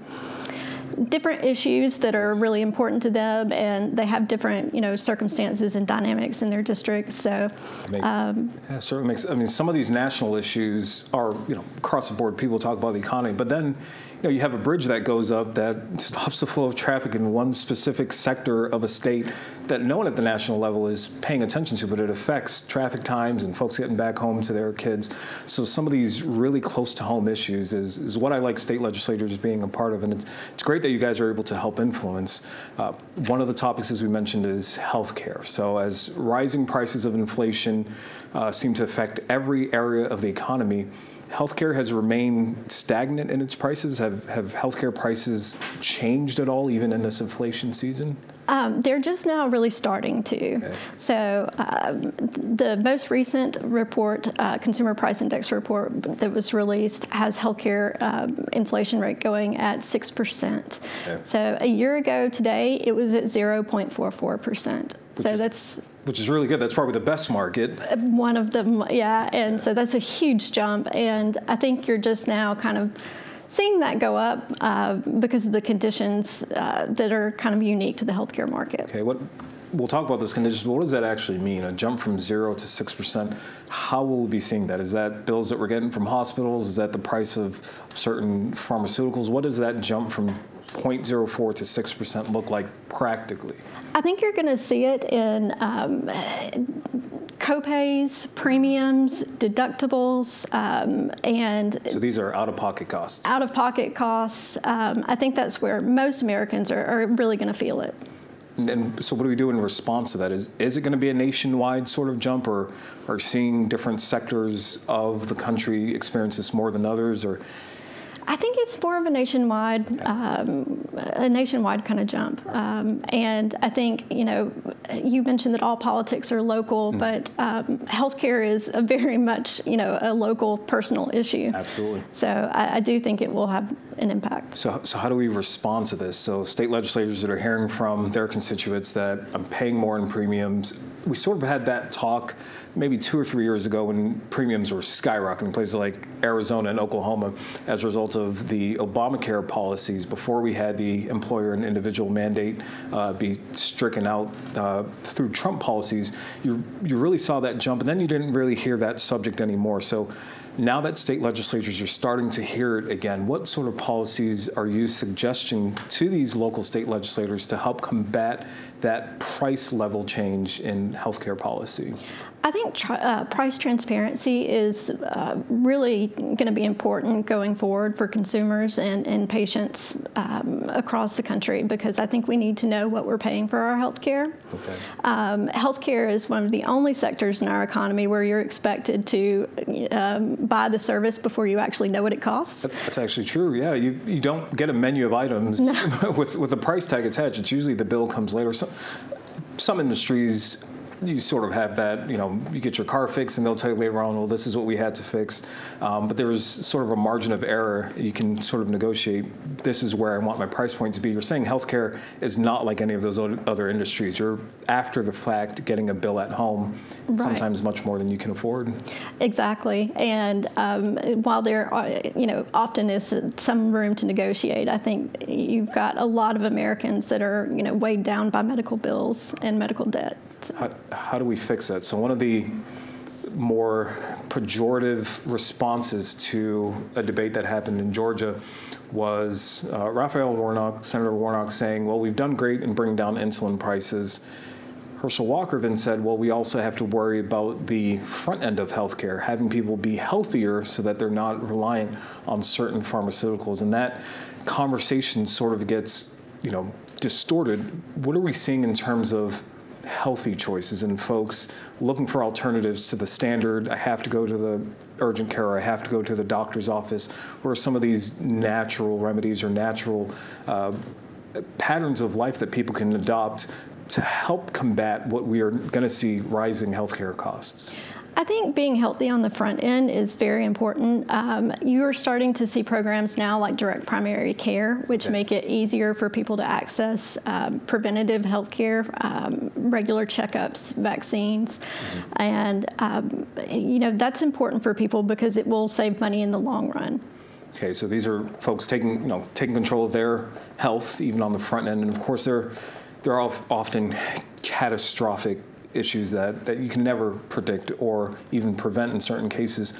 different issues that are really important to them, and they have different, you know, circumstances and dynamics in their district. So, I mean, um, yeah, certainly makes. I mean, some of these national issues are, you know, across the board. People talk about the economy, but then, you know, you have a bridge that goes up that stops the flow of traffic in one specific sector of a state that no one at the national level is paying attention to, but it affects traffic times and folks getting back home to their kids. So some of these really close to home issues is, is what I like state legislators being a part of, and it's it's great that you guys are able to help influence. Uh, one of the topics, as we mentioned, is healthcare. So as rising prices of inflation uh, seem to affect every area of the economy, healthcare has remained stagnant in its prices. Have, have healthcare prices changed at all, even in this inflation season? Um, they're just now really starting to. Okay. So um, the most recent report, uh, Consumer Price Index report that was released, has healthcare uh, inflation rate going at six percent. Okay. So a year ago today, it was at zero point four four percent. So is, that's which is really good. That's probably the best market. One of the yeah, and yeah. so that's a huge jump. And I think you're just now kind of seeing that go up uh, because of the conditions uh, that are kind of unique to the healthcare market. Okay, what we'll talk about those conditions, but what does that actually mean? A jump from zero to six percent. How will we be seeing that? Is that bills that we're getting from hospitals? Is that the price of certain pharmaceuticals? What does that jump from zero point zero four to six percent look like practically? I think you're going to see it in um, copays, premiums, deductibles, um, and so these are out-of-pocket costs. Out-of-pocket costs. Um, I think that's where most Americans are, are really going to feel it. And, and so what do we do in response to that? Is is it going to be a nationwide sort of jump, or are seeing different sectors of the country experience this more than others, or? I think it's more of a nationwide, um, a nationwide kind of jump. Um, and I think, you know, you mentioned that all politics are local, mm-hmm. but um, healthcare is a very much, you know, a local personal issue. Absolutely. So I, I do think it will have an impact. So, so how do we respond to this? So state legislators that are hearing from their constituents that I'm paying more in premiums. We sort of had that talk maybe two or three years ago when premiums were skyrocketing in places like Arizona and Oklahoma as a result of the Obamacare policies before we had the employer and individual mandate uh, be stricken out uh, through Trump policies. You, you really saw that jump, and then you didn't really hear that subject anymore. So Now that state legislatures are starting to hear it again, what sort of policies are you suggesting to these local state legislators to help combat that price level change in healthcare policy? I think tr uh, price transparency is uh, really going to be important going forward for consumers and, and patients um, across the country, because I think we need to know what we're paying for our health care. Okay. Um, health care is one of the only sectors in our economy where you're expected to um, buy the service before you actually know what it costs. That's actually true, yeah. You, you don't get a menu of items no. with, with a price tag attached. It's usually the bill comes later. Some, some industries, you sort of have that, you know, you get your car fixed and they'll tell you later on, well, this is what we had to fix. Um, but there's sort of a margin of error. You can sort of negotiate, this is where I want my price point to be. You're saying healthcare is not like any of those other industries. You're after the fact getting a bill at home, right. sometimes much more than you can afford. Exactly. And um, while there are, you know, often is some room to negotiate, I think you've got a lot of Americans that are, you know, weighed down by medical bills and medical debt. How, how do we fix that? So one of the more pejorative responses to a debate that happened in Georgia was uh, Raphael Warnock, Senator Warnock, saying, well, we've done great in bringing down insulin prices. Herschel Walker then said, well, we also have to worry about the front end of healthcare, having people be healthier so that they're not reliant on certain pharmaceuticals. And that conversation sort of gets, you know, distorted. What are we seeing in terms of healthy choices and folks looking for alternatives to the standard, I have to go to the urgent care, or I have to go to the doctor's office? What are some of these natural remedies or natural uh, patterns of life that people can adopt to help combat what we are going to see rising healthcare costs? I think being healthy on the front end is very important. Um, you are starting to see programs now like direct primary care, which okay. make it easier for people to access um, preventative health care, um, regular checkups, vaccines. Mm-hmm. And um, you know, that's important for people because it will save money in the long run. Okay, so these are folks taking, you know, taking control of their health, even on the front end. And of course, they're, they're often catastrophic issues that, that you can never predict or even prevent in certain cases.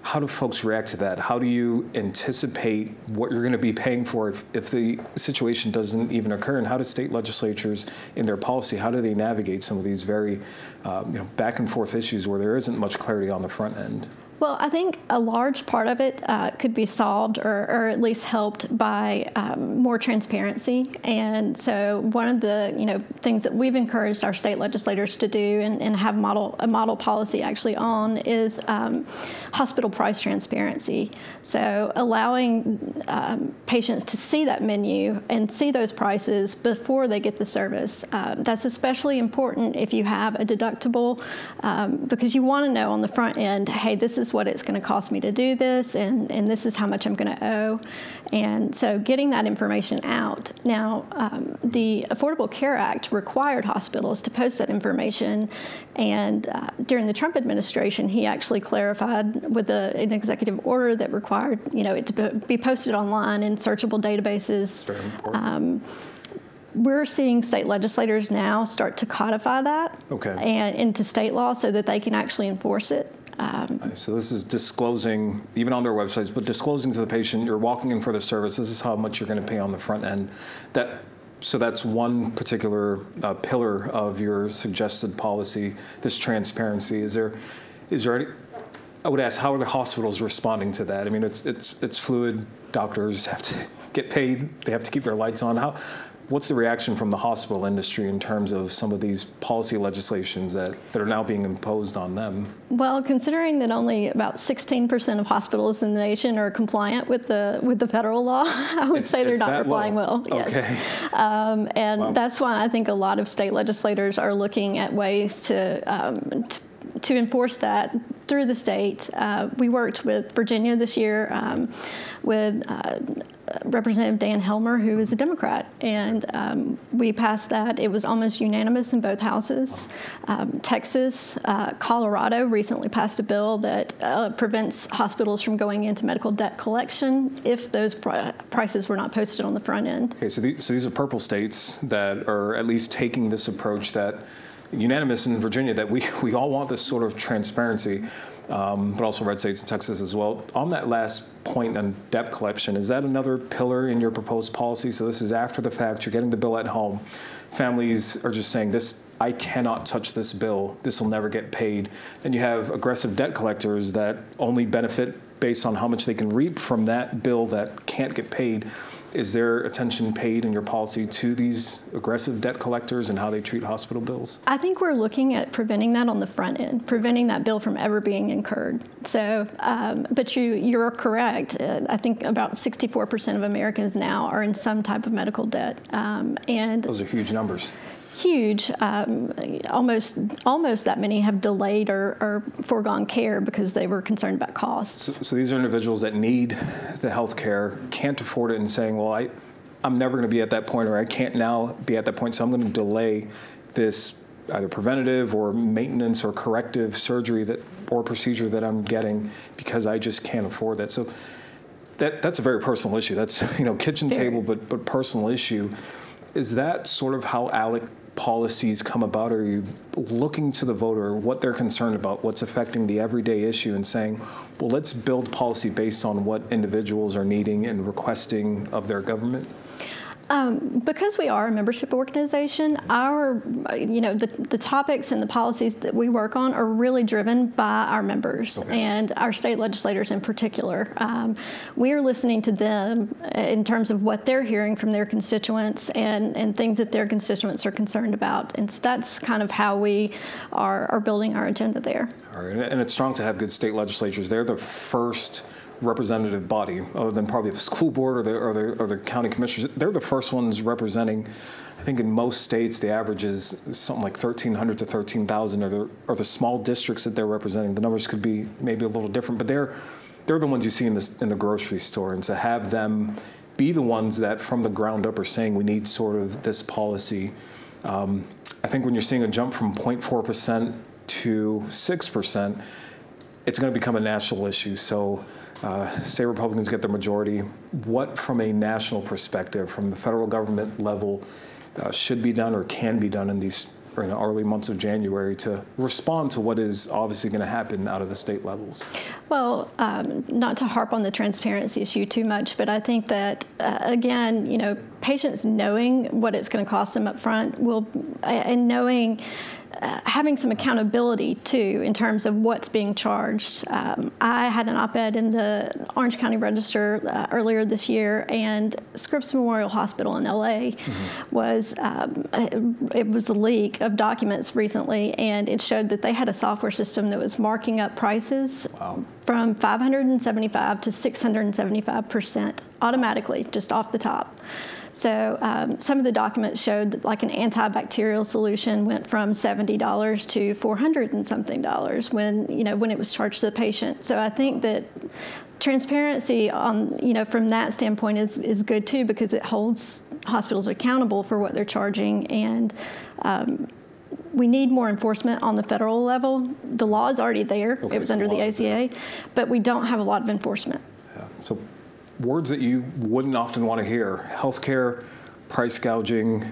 How do folks react to that? How do you anticipate what you're going to be paying for if, if the situation doesn't even occur? And how do state legislatures in their policy, how do they navigate some of these very uh, you know, back and forth issues where there isn't much clarity on the front end? Well, I think a large part of it uh, could be solved or, or at least helped by um, more transparency. And so one of the you know things that we've encouraged our state legislators to do and, and have model a model policy actually on is um, hospital price transparency. So allowing um, patients to see that menu and see those prices before they get the service. Uh, that's especially important if you have a deductible um, because you want to know on the front end, hey, this is is what it's going to cost me to do this, and, and this is how much I'm going to owe. And so getting that information out. Now, um, the Affordable Care Act required hospitals to post that information, and uh, during the Trump administration, he actually clarified with a, an executive order that required you know, it to be posted online in searchable databases. Very important. Um, We're seeing state legislators now start to codify that okay. and into state law so that they can actually enforce it. Um, so this is disclosing, even on their websites, but disclosing to the patient, you're walking in for the service, this is how much you're going to pay on the front end. That, so that's one particular uh, pillar of your suggested policy, this transparency. Is there, is there any, I would ask, how are the hospitals responding to that? I mean, it's, it's, it's fluid. Doctors have to get paid. They have to keep their lights on. How, what's the reaction from the hospital industry in terms of some of these policy legislations that, that are now being imposed on them? Well, considering that only about sixteen percent of hospitals in the nation are compliant with the with the federal law, I would it's, say they're not replying well. well. Yes. Okay. Um, and wow. that's why I think a lot of state legislators are looking at ways to, um, to to enforce that through the state. Uh, we worked with Virginia this year um, with uh, Representative Dan Helmer, who is a Democrat, and um, we passed that. It was almost unanimous in both houses. Um, Texas, uh, Colorado recently passed a bill that uh, prevents hospitals from going into medical debt collection if those pr prices were not posted on the front end. Okay, so, the, so these are purple states that are at least taking this approach that unanimous in Virginia that we, we all want this sort of transparency. um, but also red states and Texas as well. On that last point on debt collection, is that another pillar in your proposed policy? So this is after the fact, you're getting the bill at home. Families are just saying, this, I cannot touch this bill. This will never get paid. And you have aggressive debt collectors that only benefit based on how much they can reap from that bill that can't get paid. Is there attention paid in your policy to these aggressive debt collectors and how they treat hospital bills? I think we're looking at preventing that on the front end, preventing that bill from ever being incurred. So, um, but you, you're correct. I think about sixty-four percent of Americans now are in some type of medical debt. Um, and those are huge numbers. Huge. Um, almost almost that many have delayed or, or foregone care because they were concerned about costs. So, so these are individuals that need the health care, can't afford it, and saying, well, I, I'm never going to be at that point, or I can't now be at that point, so I'm going to delay this either preventative or maintenance or corrective surgery that or procedure that I'm getting because I just can't afford that. So that that's a very personal issue. That's, you know, kitchen very. table, but, but personal issue. Is that sort of how Alec policies come about? Are you looking to the voter, what they're concerned about, what's affecting the everyday issue, and saying, well, let's build policy based on what individuals are needing and requesting of their government? Um, because we are a membership organization, our, you know, the, the topics and the policies that we work on are really driven by our members okay. and our state legislators in particular. Um, we are listening to them in terms of what they're hearing from their constituents and, and things that their constituents are concerned about. And so that's kind of how we are, are building our agenda there. All right. And it's strong to have good state legislatures. They're the first representative body, other than probably the school board or the, or the, or the county commissioners. They're the first ones representing, I think in most states, the average is something like thirteen hundred to thirteen thousand are the, are the small districts that they're representing. The numbers could be maybe a little different, but they're, they're the ones you see in, this, in the grocery store. And to have them be the ones that from the ground up are saying we need sort of this policy. Um, I think when you're seeing a jump from zero point four percent to six percent, it's going to become a national issue. So Uh, say Republicans get the majority, what from a national perspective, from the federal government level, uh, should be done or can be done in these or in the early months of January to respond to what is obviously going to happen out of the state levels? Well, um, not to harp on the transparency issue too much, but I think that, uh, again, you know, patients knowing what it's going to cost them up front will, and knowing Uh, having some accountability, too, in terms of what's being charged. Um, I had an op-ed in the Orange County Register uh, earlier this year, and Scripps Memorial Hospital in L A Mm-hmm. was, um, it, it was a leak of documents recently, and it showed that they had a software system that was marking up prices Wow. from five hundred seventy-five to six hundred seventy-five percent automatically, just off the top. So um, some of the documents showed that like an antibacterial solution went from seventy dollars to four hundred and something dollars when, you know, when it was charged to the patient. So I think that transparency on, you know, from that standpoint is, is good too, because it holds hospitals accountable for what they're charging. And um, we need more enforcement on the federal level. The law is already there. Okay, it was under the A C A, but we don't have a lot of enforcement. Yeah. So words that you wouldn't often want to hear: healthcare, price gouging,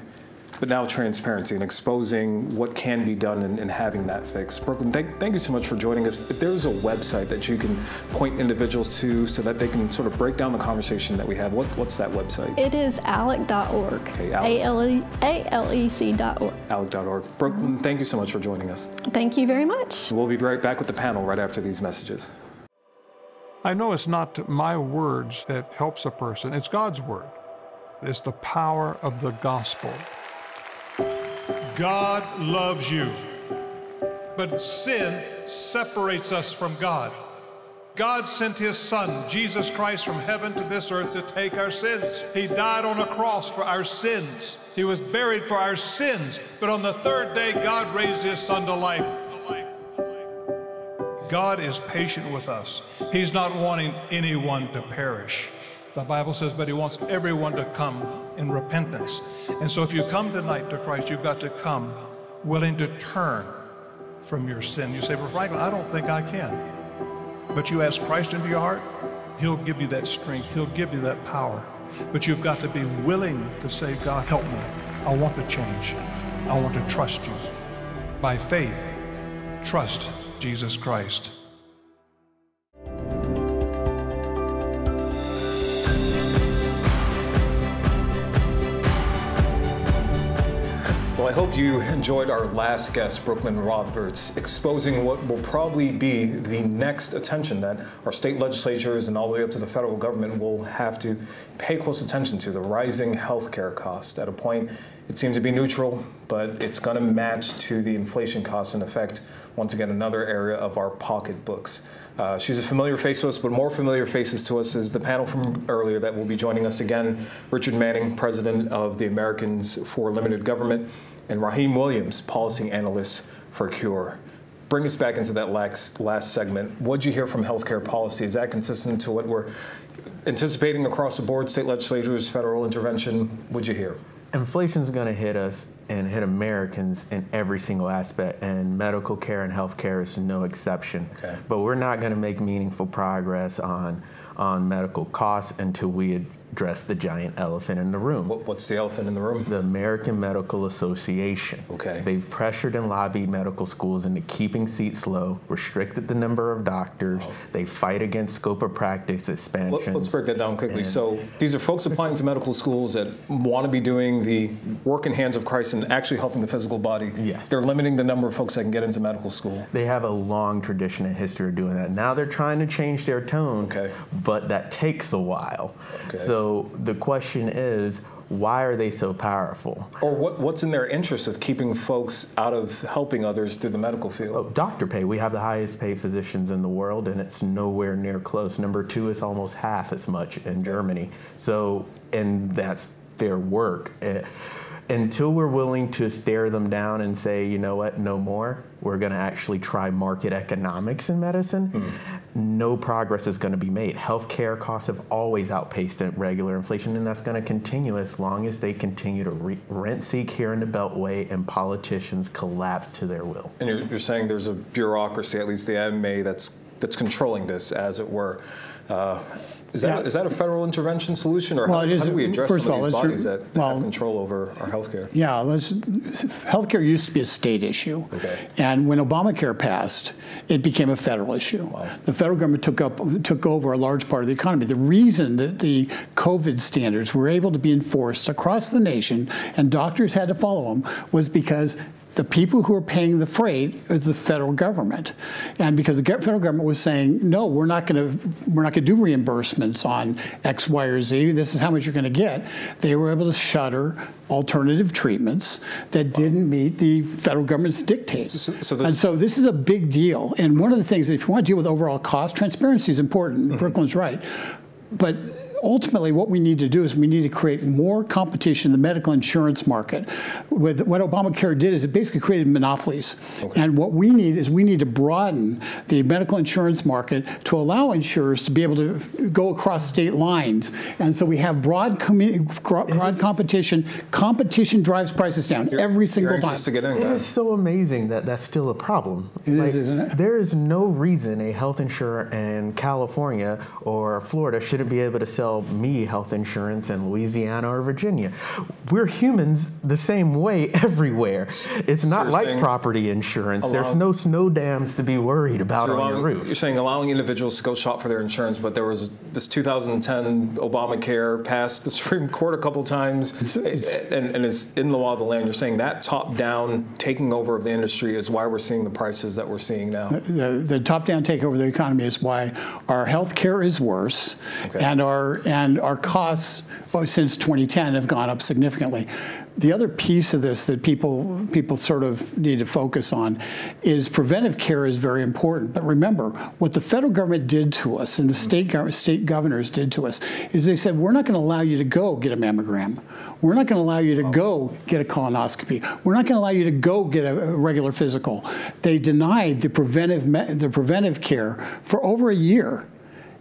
but now transparency and exposing what can be done and, and having that fixed. Brooklyn, thank, thank you so much for joining us. If there's a website that you can point individuals to so that they can sort of break down the conversation that we have, what, what's that website? It is alec dot org, okay, A L E C dot org. alec dot org. Brooklyn, thank you so much for joining us. Thank you very much. We'll be right back with the panel right after these messages. I know it's not my words that helps a person, it's God's word. It's the power of the gospel. God loves you, but sin separates us from God. God sent his son, Jesus Christ, from heaven to this earth to take our sins. He died on a cross for our sins. He was buried for our sins, but on the third day, God raised his son to life. God is patient with us. He's not wanting anyone to perish. The Bible says, but he wants everyone to come in repentance. And so if you come tonight to Christ, you've got to come willing to turn from your sin. You say, well, Franklin, I don't think I can. But you ask Christ into your heart, he'll give you that strength. He'll give you that power. But you've got to be willing to say, God, help me. I want to change. I want to trust you. By faith, trust Jesus Christ. Well, I hope you enjoyed our last guest, Brooklyn Roberts, exposing what will probably be the next attention that our state legislatures and all the way up to the federal government will have to pay close attention to, the rising health care costs. At a point, it seems to be neutral, but it's going to match to the inflation costs and affect, once again, another area of our pocketbooks. Uh, she's a familiar face to us, but more familiar faces to us is the panel from earlier that will be joining us again. Richard Manning, president of the Americans for Limited Government, and Raheem Williams, policy analyst for Cure. Bring us back into that last, last segment. What did you hear from healthcare policy? Is that consistent to what we're anticipating across the board, state legislatures, federal intervention? What did you hear? Inflation's going to hit us and hit Americans in every single aspect, and medical care and health care is no exception. Okay. But we're not going to make meaningful progress on, on medical costs until we address the giant elephant in the room. What's the elephant in the room? The American Medical Association. Okay. They've pressured and lobbied medical schools into keeping seats low, restricted the number of doctors. Oh. They fight against scope of practice expansions. Let's break that down quickly. And so these are folks applying to medical schools that want to be doing the work in hands of Christ and actually helping the physical body. Yes. They're limiting the number of folks that can get into medical school. They have a long tradition and history of doing that. Now they're trying to change their tone, okay, but that takes a while. Okay. So So the question is, why are they so powerful? Or what, what's in their interest of keeping folks out of helping others through the medical field? Oh, doctor pay. We have the highest paid physicians in the world, and it's nowhere near close. Number two is almost half as much in Germany. So, and that's their work. It, Until we're willing to stare them down and say, you know what, no more, we're going to actually try market economics in medicine, mm-hmm. no progress is going to be made. Healthcare costs have always outpaced regular inflation, and that's going to continue as long as they continue to re rent seek here in the Beltway and politicians collapse to their will. And you're, you're saying there's a bureaucracy, at least the M A, that's, that's controlling this, as it were. Uh, Is that, yeah. is that a federal intervention solution, or well, how, it is, how do we address first some of, of these all, bodies that well, have control over our health care? Yeah, let's, healthcare used to be a state issue. Okay. And when Obamacare passed, it became a federal issue. Wow. The federal government took, up, took over a large part of the economy. The reason that the COVID standards were able to be enforced across the nation, and doctors had to follow them, was because the people who are paying the freight is the federal government, and because the federal government was saying, "No, we're not going to, we're not going to do reimbursements on X, Y, or Z. This is how much you're going to get." They were able to shutter alternative treatments that wow. didn't meet the federal government's dictates, so, so and so this is a big deal. And one of the things, if you want to deal with overall cost, transparency is important. Mm-hmm. Brooklyn's right, but ultimately, what we need to do is we need to create more competition in the medical insurance market. With what Obamacare did is it basically created monopolies. Okay. And what we need is we need to broaden the medical insurance market to allow insurers to be able to go across state lines. And so we have broad, broad competition. Competition drives prices down you're, every single time. To get in, it is so amazing that that's still a problem. It like, is, isn't it? There is no reason a health insurer in California or Florida shouldn't be able to sell me health insurance in Louisiana or Virginia. We're humans the same way everywhere. It's not so like property insurance. Allow, There's no snow dams to be worried about so on allowing, your roof. You're saying allowing individuals to go shop for their insurance, but there was this two thousand ten Obamacare passed the Supreme Court a couple times, it's, it's, and, and it's in the law of the land. You're saying that top-down taking over of the industry is why we're seeing the prices that we're seeing now. The, the top-down takeover of the economy is why our health care is worse, okay. and our And our costs, well, since twenty ten, have gone up significantly. The other piece of this that people people sort of need to focus on is preventive care is very important. But remember, what the federal government did to us and the state go- state governors did to us is they said, we're not going to allow you to go get a mammogram. We're not going to allow you to go get a colonoscopy. We're not going to allow you to go get a regular physical. They denied the preventive me- the preventive care for over a year.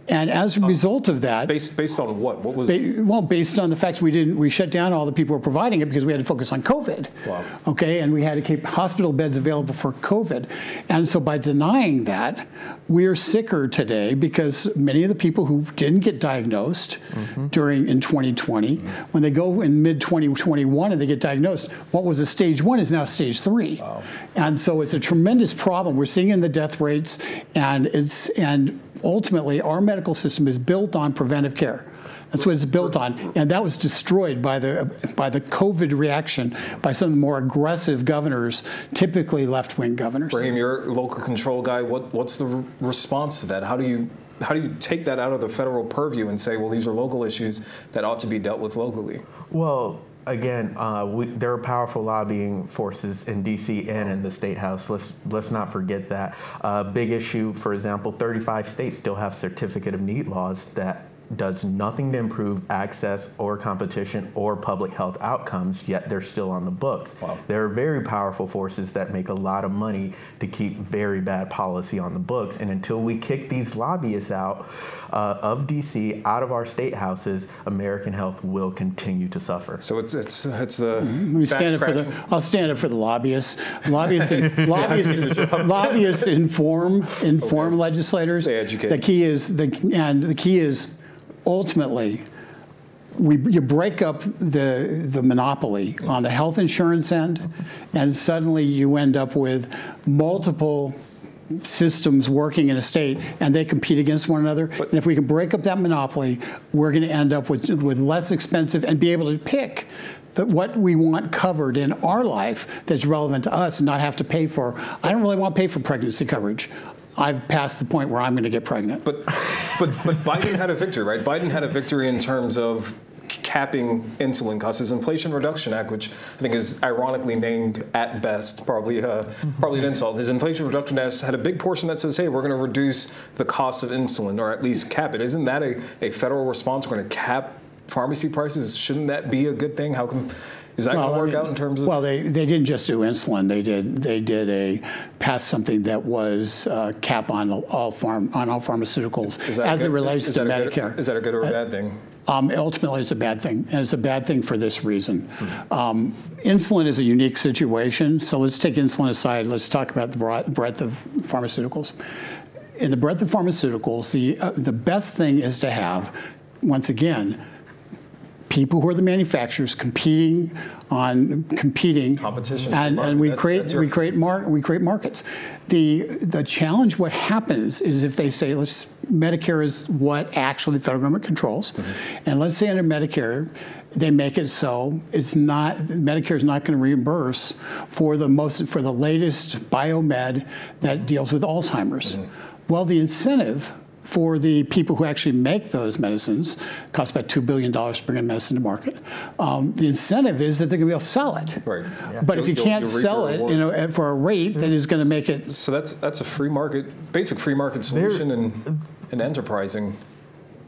And as a result of that, based based on what? What was? Ba well, based on the fact we didn't we shut down all the people who were providing it because we had to focus on COVID. Wow. Okay, and we had to keep hospital beds available for COVID, and so by denying that, we're sicker today because many of the people who didn't get diagnosed mm-hmm. during in twenty twenty, mm-hmm. when they go in mid twenty twenty-one and they get diagnosed, what was a stage one is now stage three, wow. and so it's a tremendous problem we're seeing in the death rates, and it's and. Ultimately, our medical system is built on preventive care. That's what it's built on. And that was destroyed by the by the COVID reaction by some of the more aggressive governors, typically left-wing governors. Raheem, you're a local control guy. What what's the re response to that? How do you how do you take that out of the federal purview and say, well, these are local issues that ought to be dealt with locally? Well, again, uh, we, there are powerful lobbying forces in D C and in the state house. Let's let's not forget that. Uh, big issue, for example, thirty-five states still have certificate of need laws that does nothing to improve access or competition or public health outcomes, yet they're still on the books. Wow. There are very powerful forces that make a lot of money to keep very bad policy on the books. And until we kick these lobbyists out uh, of D C, out of our state houses, American health will continue to suffer. So it's it's it's the. We stand up for the. I'll stand up for the lobbyists. Lobbyists, in, lobbyists, lobbyists inform inform okay. legislators. They educate. The key is the and the key is. Ultimately, we, you break up the, the monopoly on the health insurance end, and suddenly you end up with multiple systems working in a state, and they compete against one another. But and if we can break up that monopoly, we're going to end up with, with less expensive and be able to pick that what we want covered in our life that's relevant to us and not have to pay for. I don't really want to pay for pregnancy coverage. I've passed the point where I'm going to get pregnant. But, but, but Biden had a victory, right? Biden had a victory in terms of capping insulin costs. His Inflation Reduction Act, which I think is ironically named at best, probably uh, probably an insult. His Inflation Reduction Act had a big portion that says, hey, we're going to reduce the cost of insulin, or at least cap it. Isn't that a, a federal response? We're going to cap pharmacy prices? Shouldn't that be a good thing? How come? Is that well, going to work I mean, out in terms of? Well, they, they didn't just do insulin. They did they did a pass something that was uh, cap on all farm on all pharmaceuticals is, is as good, it relates to Medicare. Good, is that a good or a bad thing? Um, ultimately, it's a bad thing, and it's a bad thing for this reason. Mm-hmm. um, insulin is a unique situation. So let's take insulin aside. Let's talk about the breadth of pharmaceuticals. In the breadth of pharmaceuticals, the uh, the best thing is to have, once again, people who are the manufacturers competing on competing, competition, and, and we that's, create that's we create mar we create markets. The the challenge, what happens is if they say, let's Medicare is what actually the federal government controls, mm-hmm. and let's say under Medicare, they make it so it's not Medicare is not going to reimburse for the most for the latest biomed that deals with Alzheimer's. Mm-hmm. Well, the incentive for the people who actually make those medicines, costs about two billion dollars to bring a medicine to market. Um, the incentive is that they're going to be able to sell it. Right. Yeah. But you'll, if you you'll, can't you'll sell it, you know, for a rate, yeah. that is going to make it. So that's that's a free market, basic free market solution and and enterprising.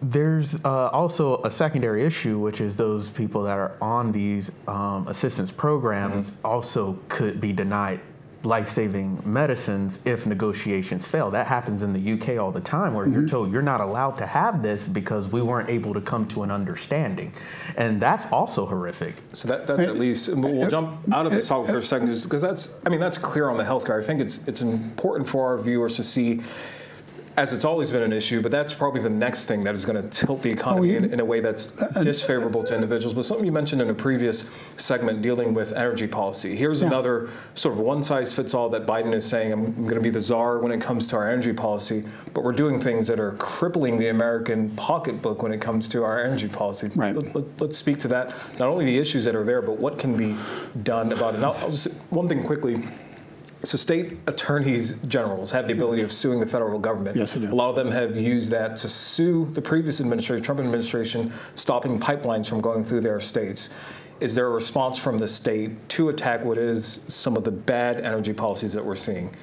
There's uh, also a secondary issue, which is those people that are on these um, assistance programs mm-hmm. also could be denied life-saving medicines if negotiations fail. That happens in the U K all the time, where mm-hmm. you're told you're not allowed to have this because we weren't able to come to an understanding. And that's also horrific. So that, that's at least, we'll jump out of this talk for a second, because that's, I mean, that's clear on the healthcare. I think it's, it's important for our viewers to see, as it's always been an issue, but that's probably the next thing that is going to tilt the economy oh, yeah. in, in a way that's disfavorable to individuals. But something you mentioned in a previous segment dealing with energy policy. Here's yeah. another sort of one-size-fits-all that Biden is saying, I'm, I'm going to be the czar when it comes to our energy policy, but we're doing things that are crippling the American pocketbook when it comes to our energy policy. Right. Let, let, let's speak to that, not only the issues that are there, but what can be done about it. Now, I'll just, one thing quickly. So state attorneys generals have the ability of suing the federal government. Yes, they do. A lot of them have used that to sue the previous administration, Trump administration, stopping pipelines from going through their states. Is there a response from the state to attack what is some of the bad energy policies that we're seeing?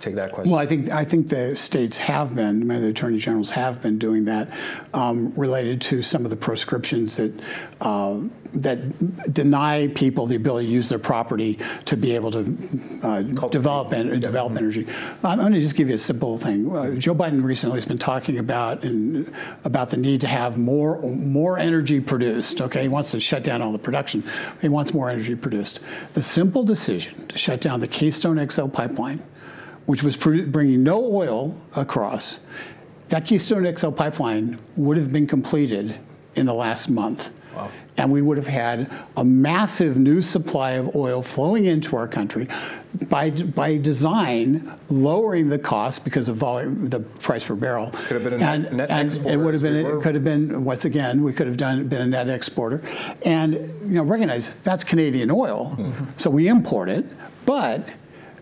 Take that question. Well, I think I think the states have been, many of the attorney generals have been doing that, um, related to some of the proscriptions that uh, that deny people the ability to use their property to be able to uh, develop and en develop mm-hmm. energy. I'm going to just give you a simple thing. Uh, Joe Biden recently has been talking about and about the need to have more more energy produced. Okay, he wants to shut down all the production. He wants more energy produced. The simple decision to shut down the Keystone X L pipeline, which was bringing no oil across, that Keystone X L pipeline would have been completed in the last month. Wow. And we would have had a massive new supply of oil flowing into our country. by by design lowering the cost because of volume, the price per barrel. Could have been a net, and, net and exporter. It would have been. We it could have been. Once again, we could have done been a net exporter, and you know recognize that's Canadian oil, mm-hmm. so we import it, but.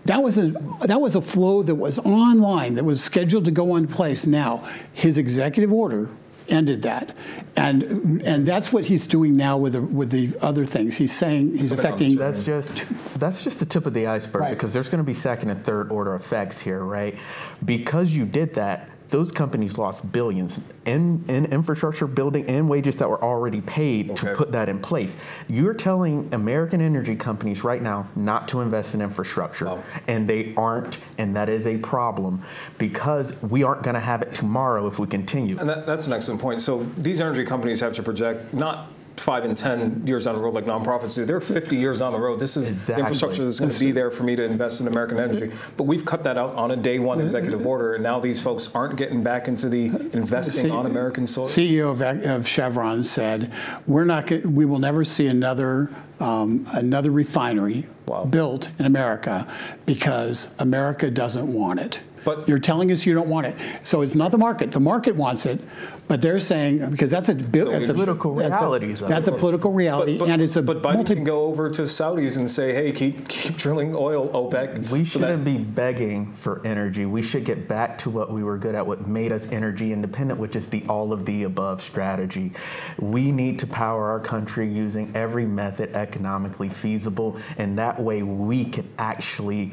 That was a that was a flow that was online, that was scheduled to go in place now. His executive order ended that, and and that's what he's doing now with the with the other things. He's saying he's affecting. That's just that's just the tip of the iceberg, right. Because there's going to be second and third order effects here, right? Because you did that. Those companies lost billions in, in infrastructure building and wages that were already paid okay. to put that in place. You're telling American energy companies right now not to invest in infrastructure, oh. and they aren't, and that is a problem because we aren't going to have it tomorrow if we continue. And that, that's an excellent point. So these energy companies have to project not five and ten years on the road like nonprofits do. They're fifty years on the road. This is exactly. infrastructure that's going to be there for me to invest in American energy. But we've cut that out on a day one executive order, and now these folks aren't getting back into the investing on American soil. C E O of, of Chevron said, "We're not. We will never see another um, another refinery wow. built in America because America doesn't want it." But you're telling us you don't want it. So it's not the market. The market wants it, but they're saying, because that's a, that's a political reality. That's a, that's a political reality. But, but, and it's a But Biden can go over to Saudis and say, hey, keep keep drilling oil, OPEC. We shouldn't be begging for energy. We should get back to what we were good at, what made us energy independent, which is the all of the above strategy. We need to power our country using every method economically feasible, and that way we can actually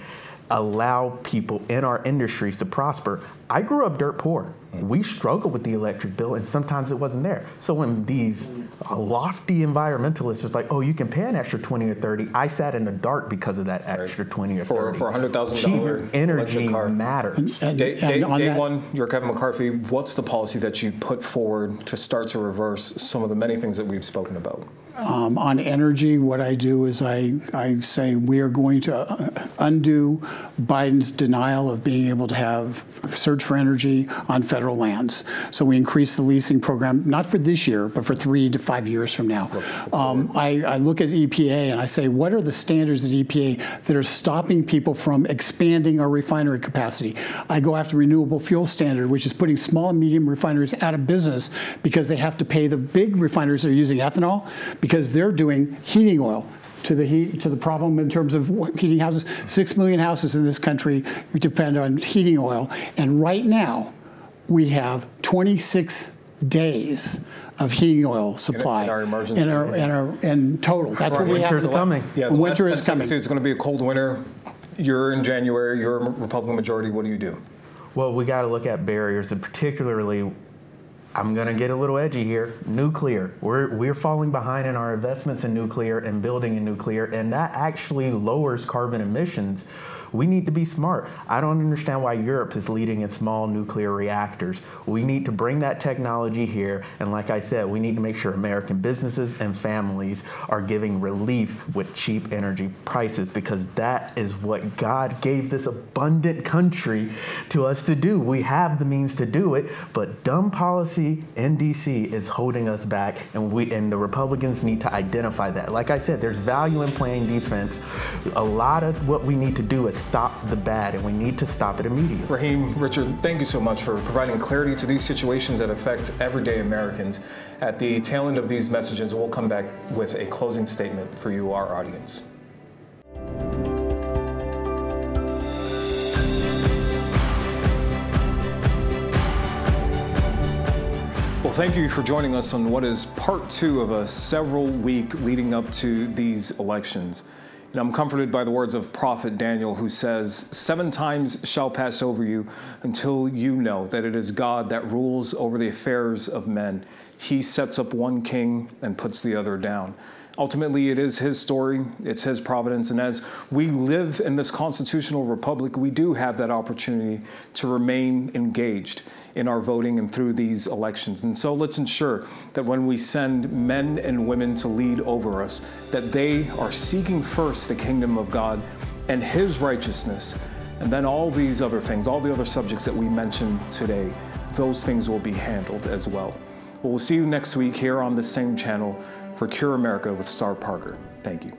allow people in our industries to prosper. I grew up dirt poor. We struggled with the electric bill, and sometimes it wasn't there. So when these lofty environmentalists are like, oh, you can pay an extra twenty or thirty, I sat in the dark because of that extra twenty or thirty. For, for one hundred thousand dollars energy matters. And, and, day day, and day that, one, you're Kevin McCarthy. What's the policy that you put forward to start to reverse some of the many things that we've spoken about? Um, on energy, what I do is I, I say we are going to undo Biden's denial of being able to have search for energy on federal lands. So we increase the leasing program, not for this year, but for three to five years from now. Um, I, I look at E P A and I say, what are the standards at E P A that are stopping people from expanding our refinery capacity? I go after renewable fuel standard, which is putting small and medium refineries out of business because they have to pay the big refineries that are using ethanol because they're doing heating oil. To the heat, to the problem in terms of heating houses, six million houses in this country depend on heating oil, and right now, we have twenty-six days of heating oil supply in our emergency in, our, in, our, in total. That's right. What we have. Winter is coming. Yeah, the winter is coming. It's going to be a cold winter. You're in January. You're a Republican majority. What do you do? Well, we got to look at barriers, and particularly. I'm going to get a little edgy here. Nuclear. We're, we're falling behind in our investments in nuclear and building in nuclear, and that actually lowers carbon emissions. We need to be smart. I don't understand why Europe is leading in small nuclear reactors. We need to bring that technology here, and like I said, we need to make sure American businesses and families are giving relief with cheap energy prices, because that is what God gave this abundant country to us to do. We have the means to do it, but dumb policy in D C is holding us back, and we and the Republicans need to identify that. Like I said, there's value in playing defense. A lot of what we need to do is stop the bad, and we need to stop it immediately. Raheem, Richard, thank you so much for providing clarity to these situations that affect everyday Americans. At the tail end of these messages, we'll come back with a closing statement for you, our audience. Thank you for joining us on what is part two of a several week leading up to these elections. And I'm comforted by the words of Prophet Daniel, who says, seven times shall pass over you until you know that it is God that rules over the affairs of men. He sets up one king and puts the other down. Ultimately, it is his story, it's his providence, and as we live in this constitutional republic, we do have that opportunity to remain engaged in our voting and through these elections. And so let's ensure that when we send men and women to lead over us, that they are seeking first the kingdom of God and his righteousness, and then all these other things, all the other subjects that we mentioned today, those things will be handled as well. Well, we'll see you next week here on the same channel for Cure America with Star Parker. Thank you.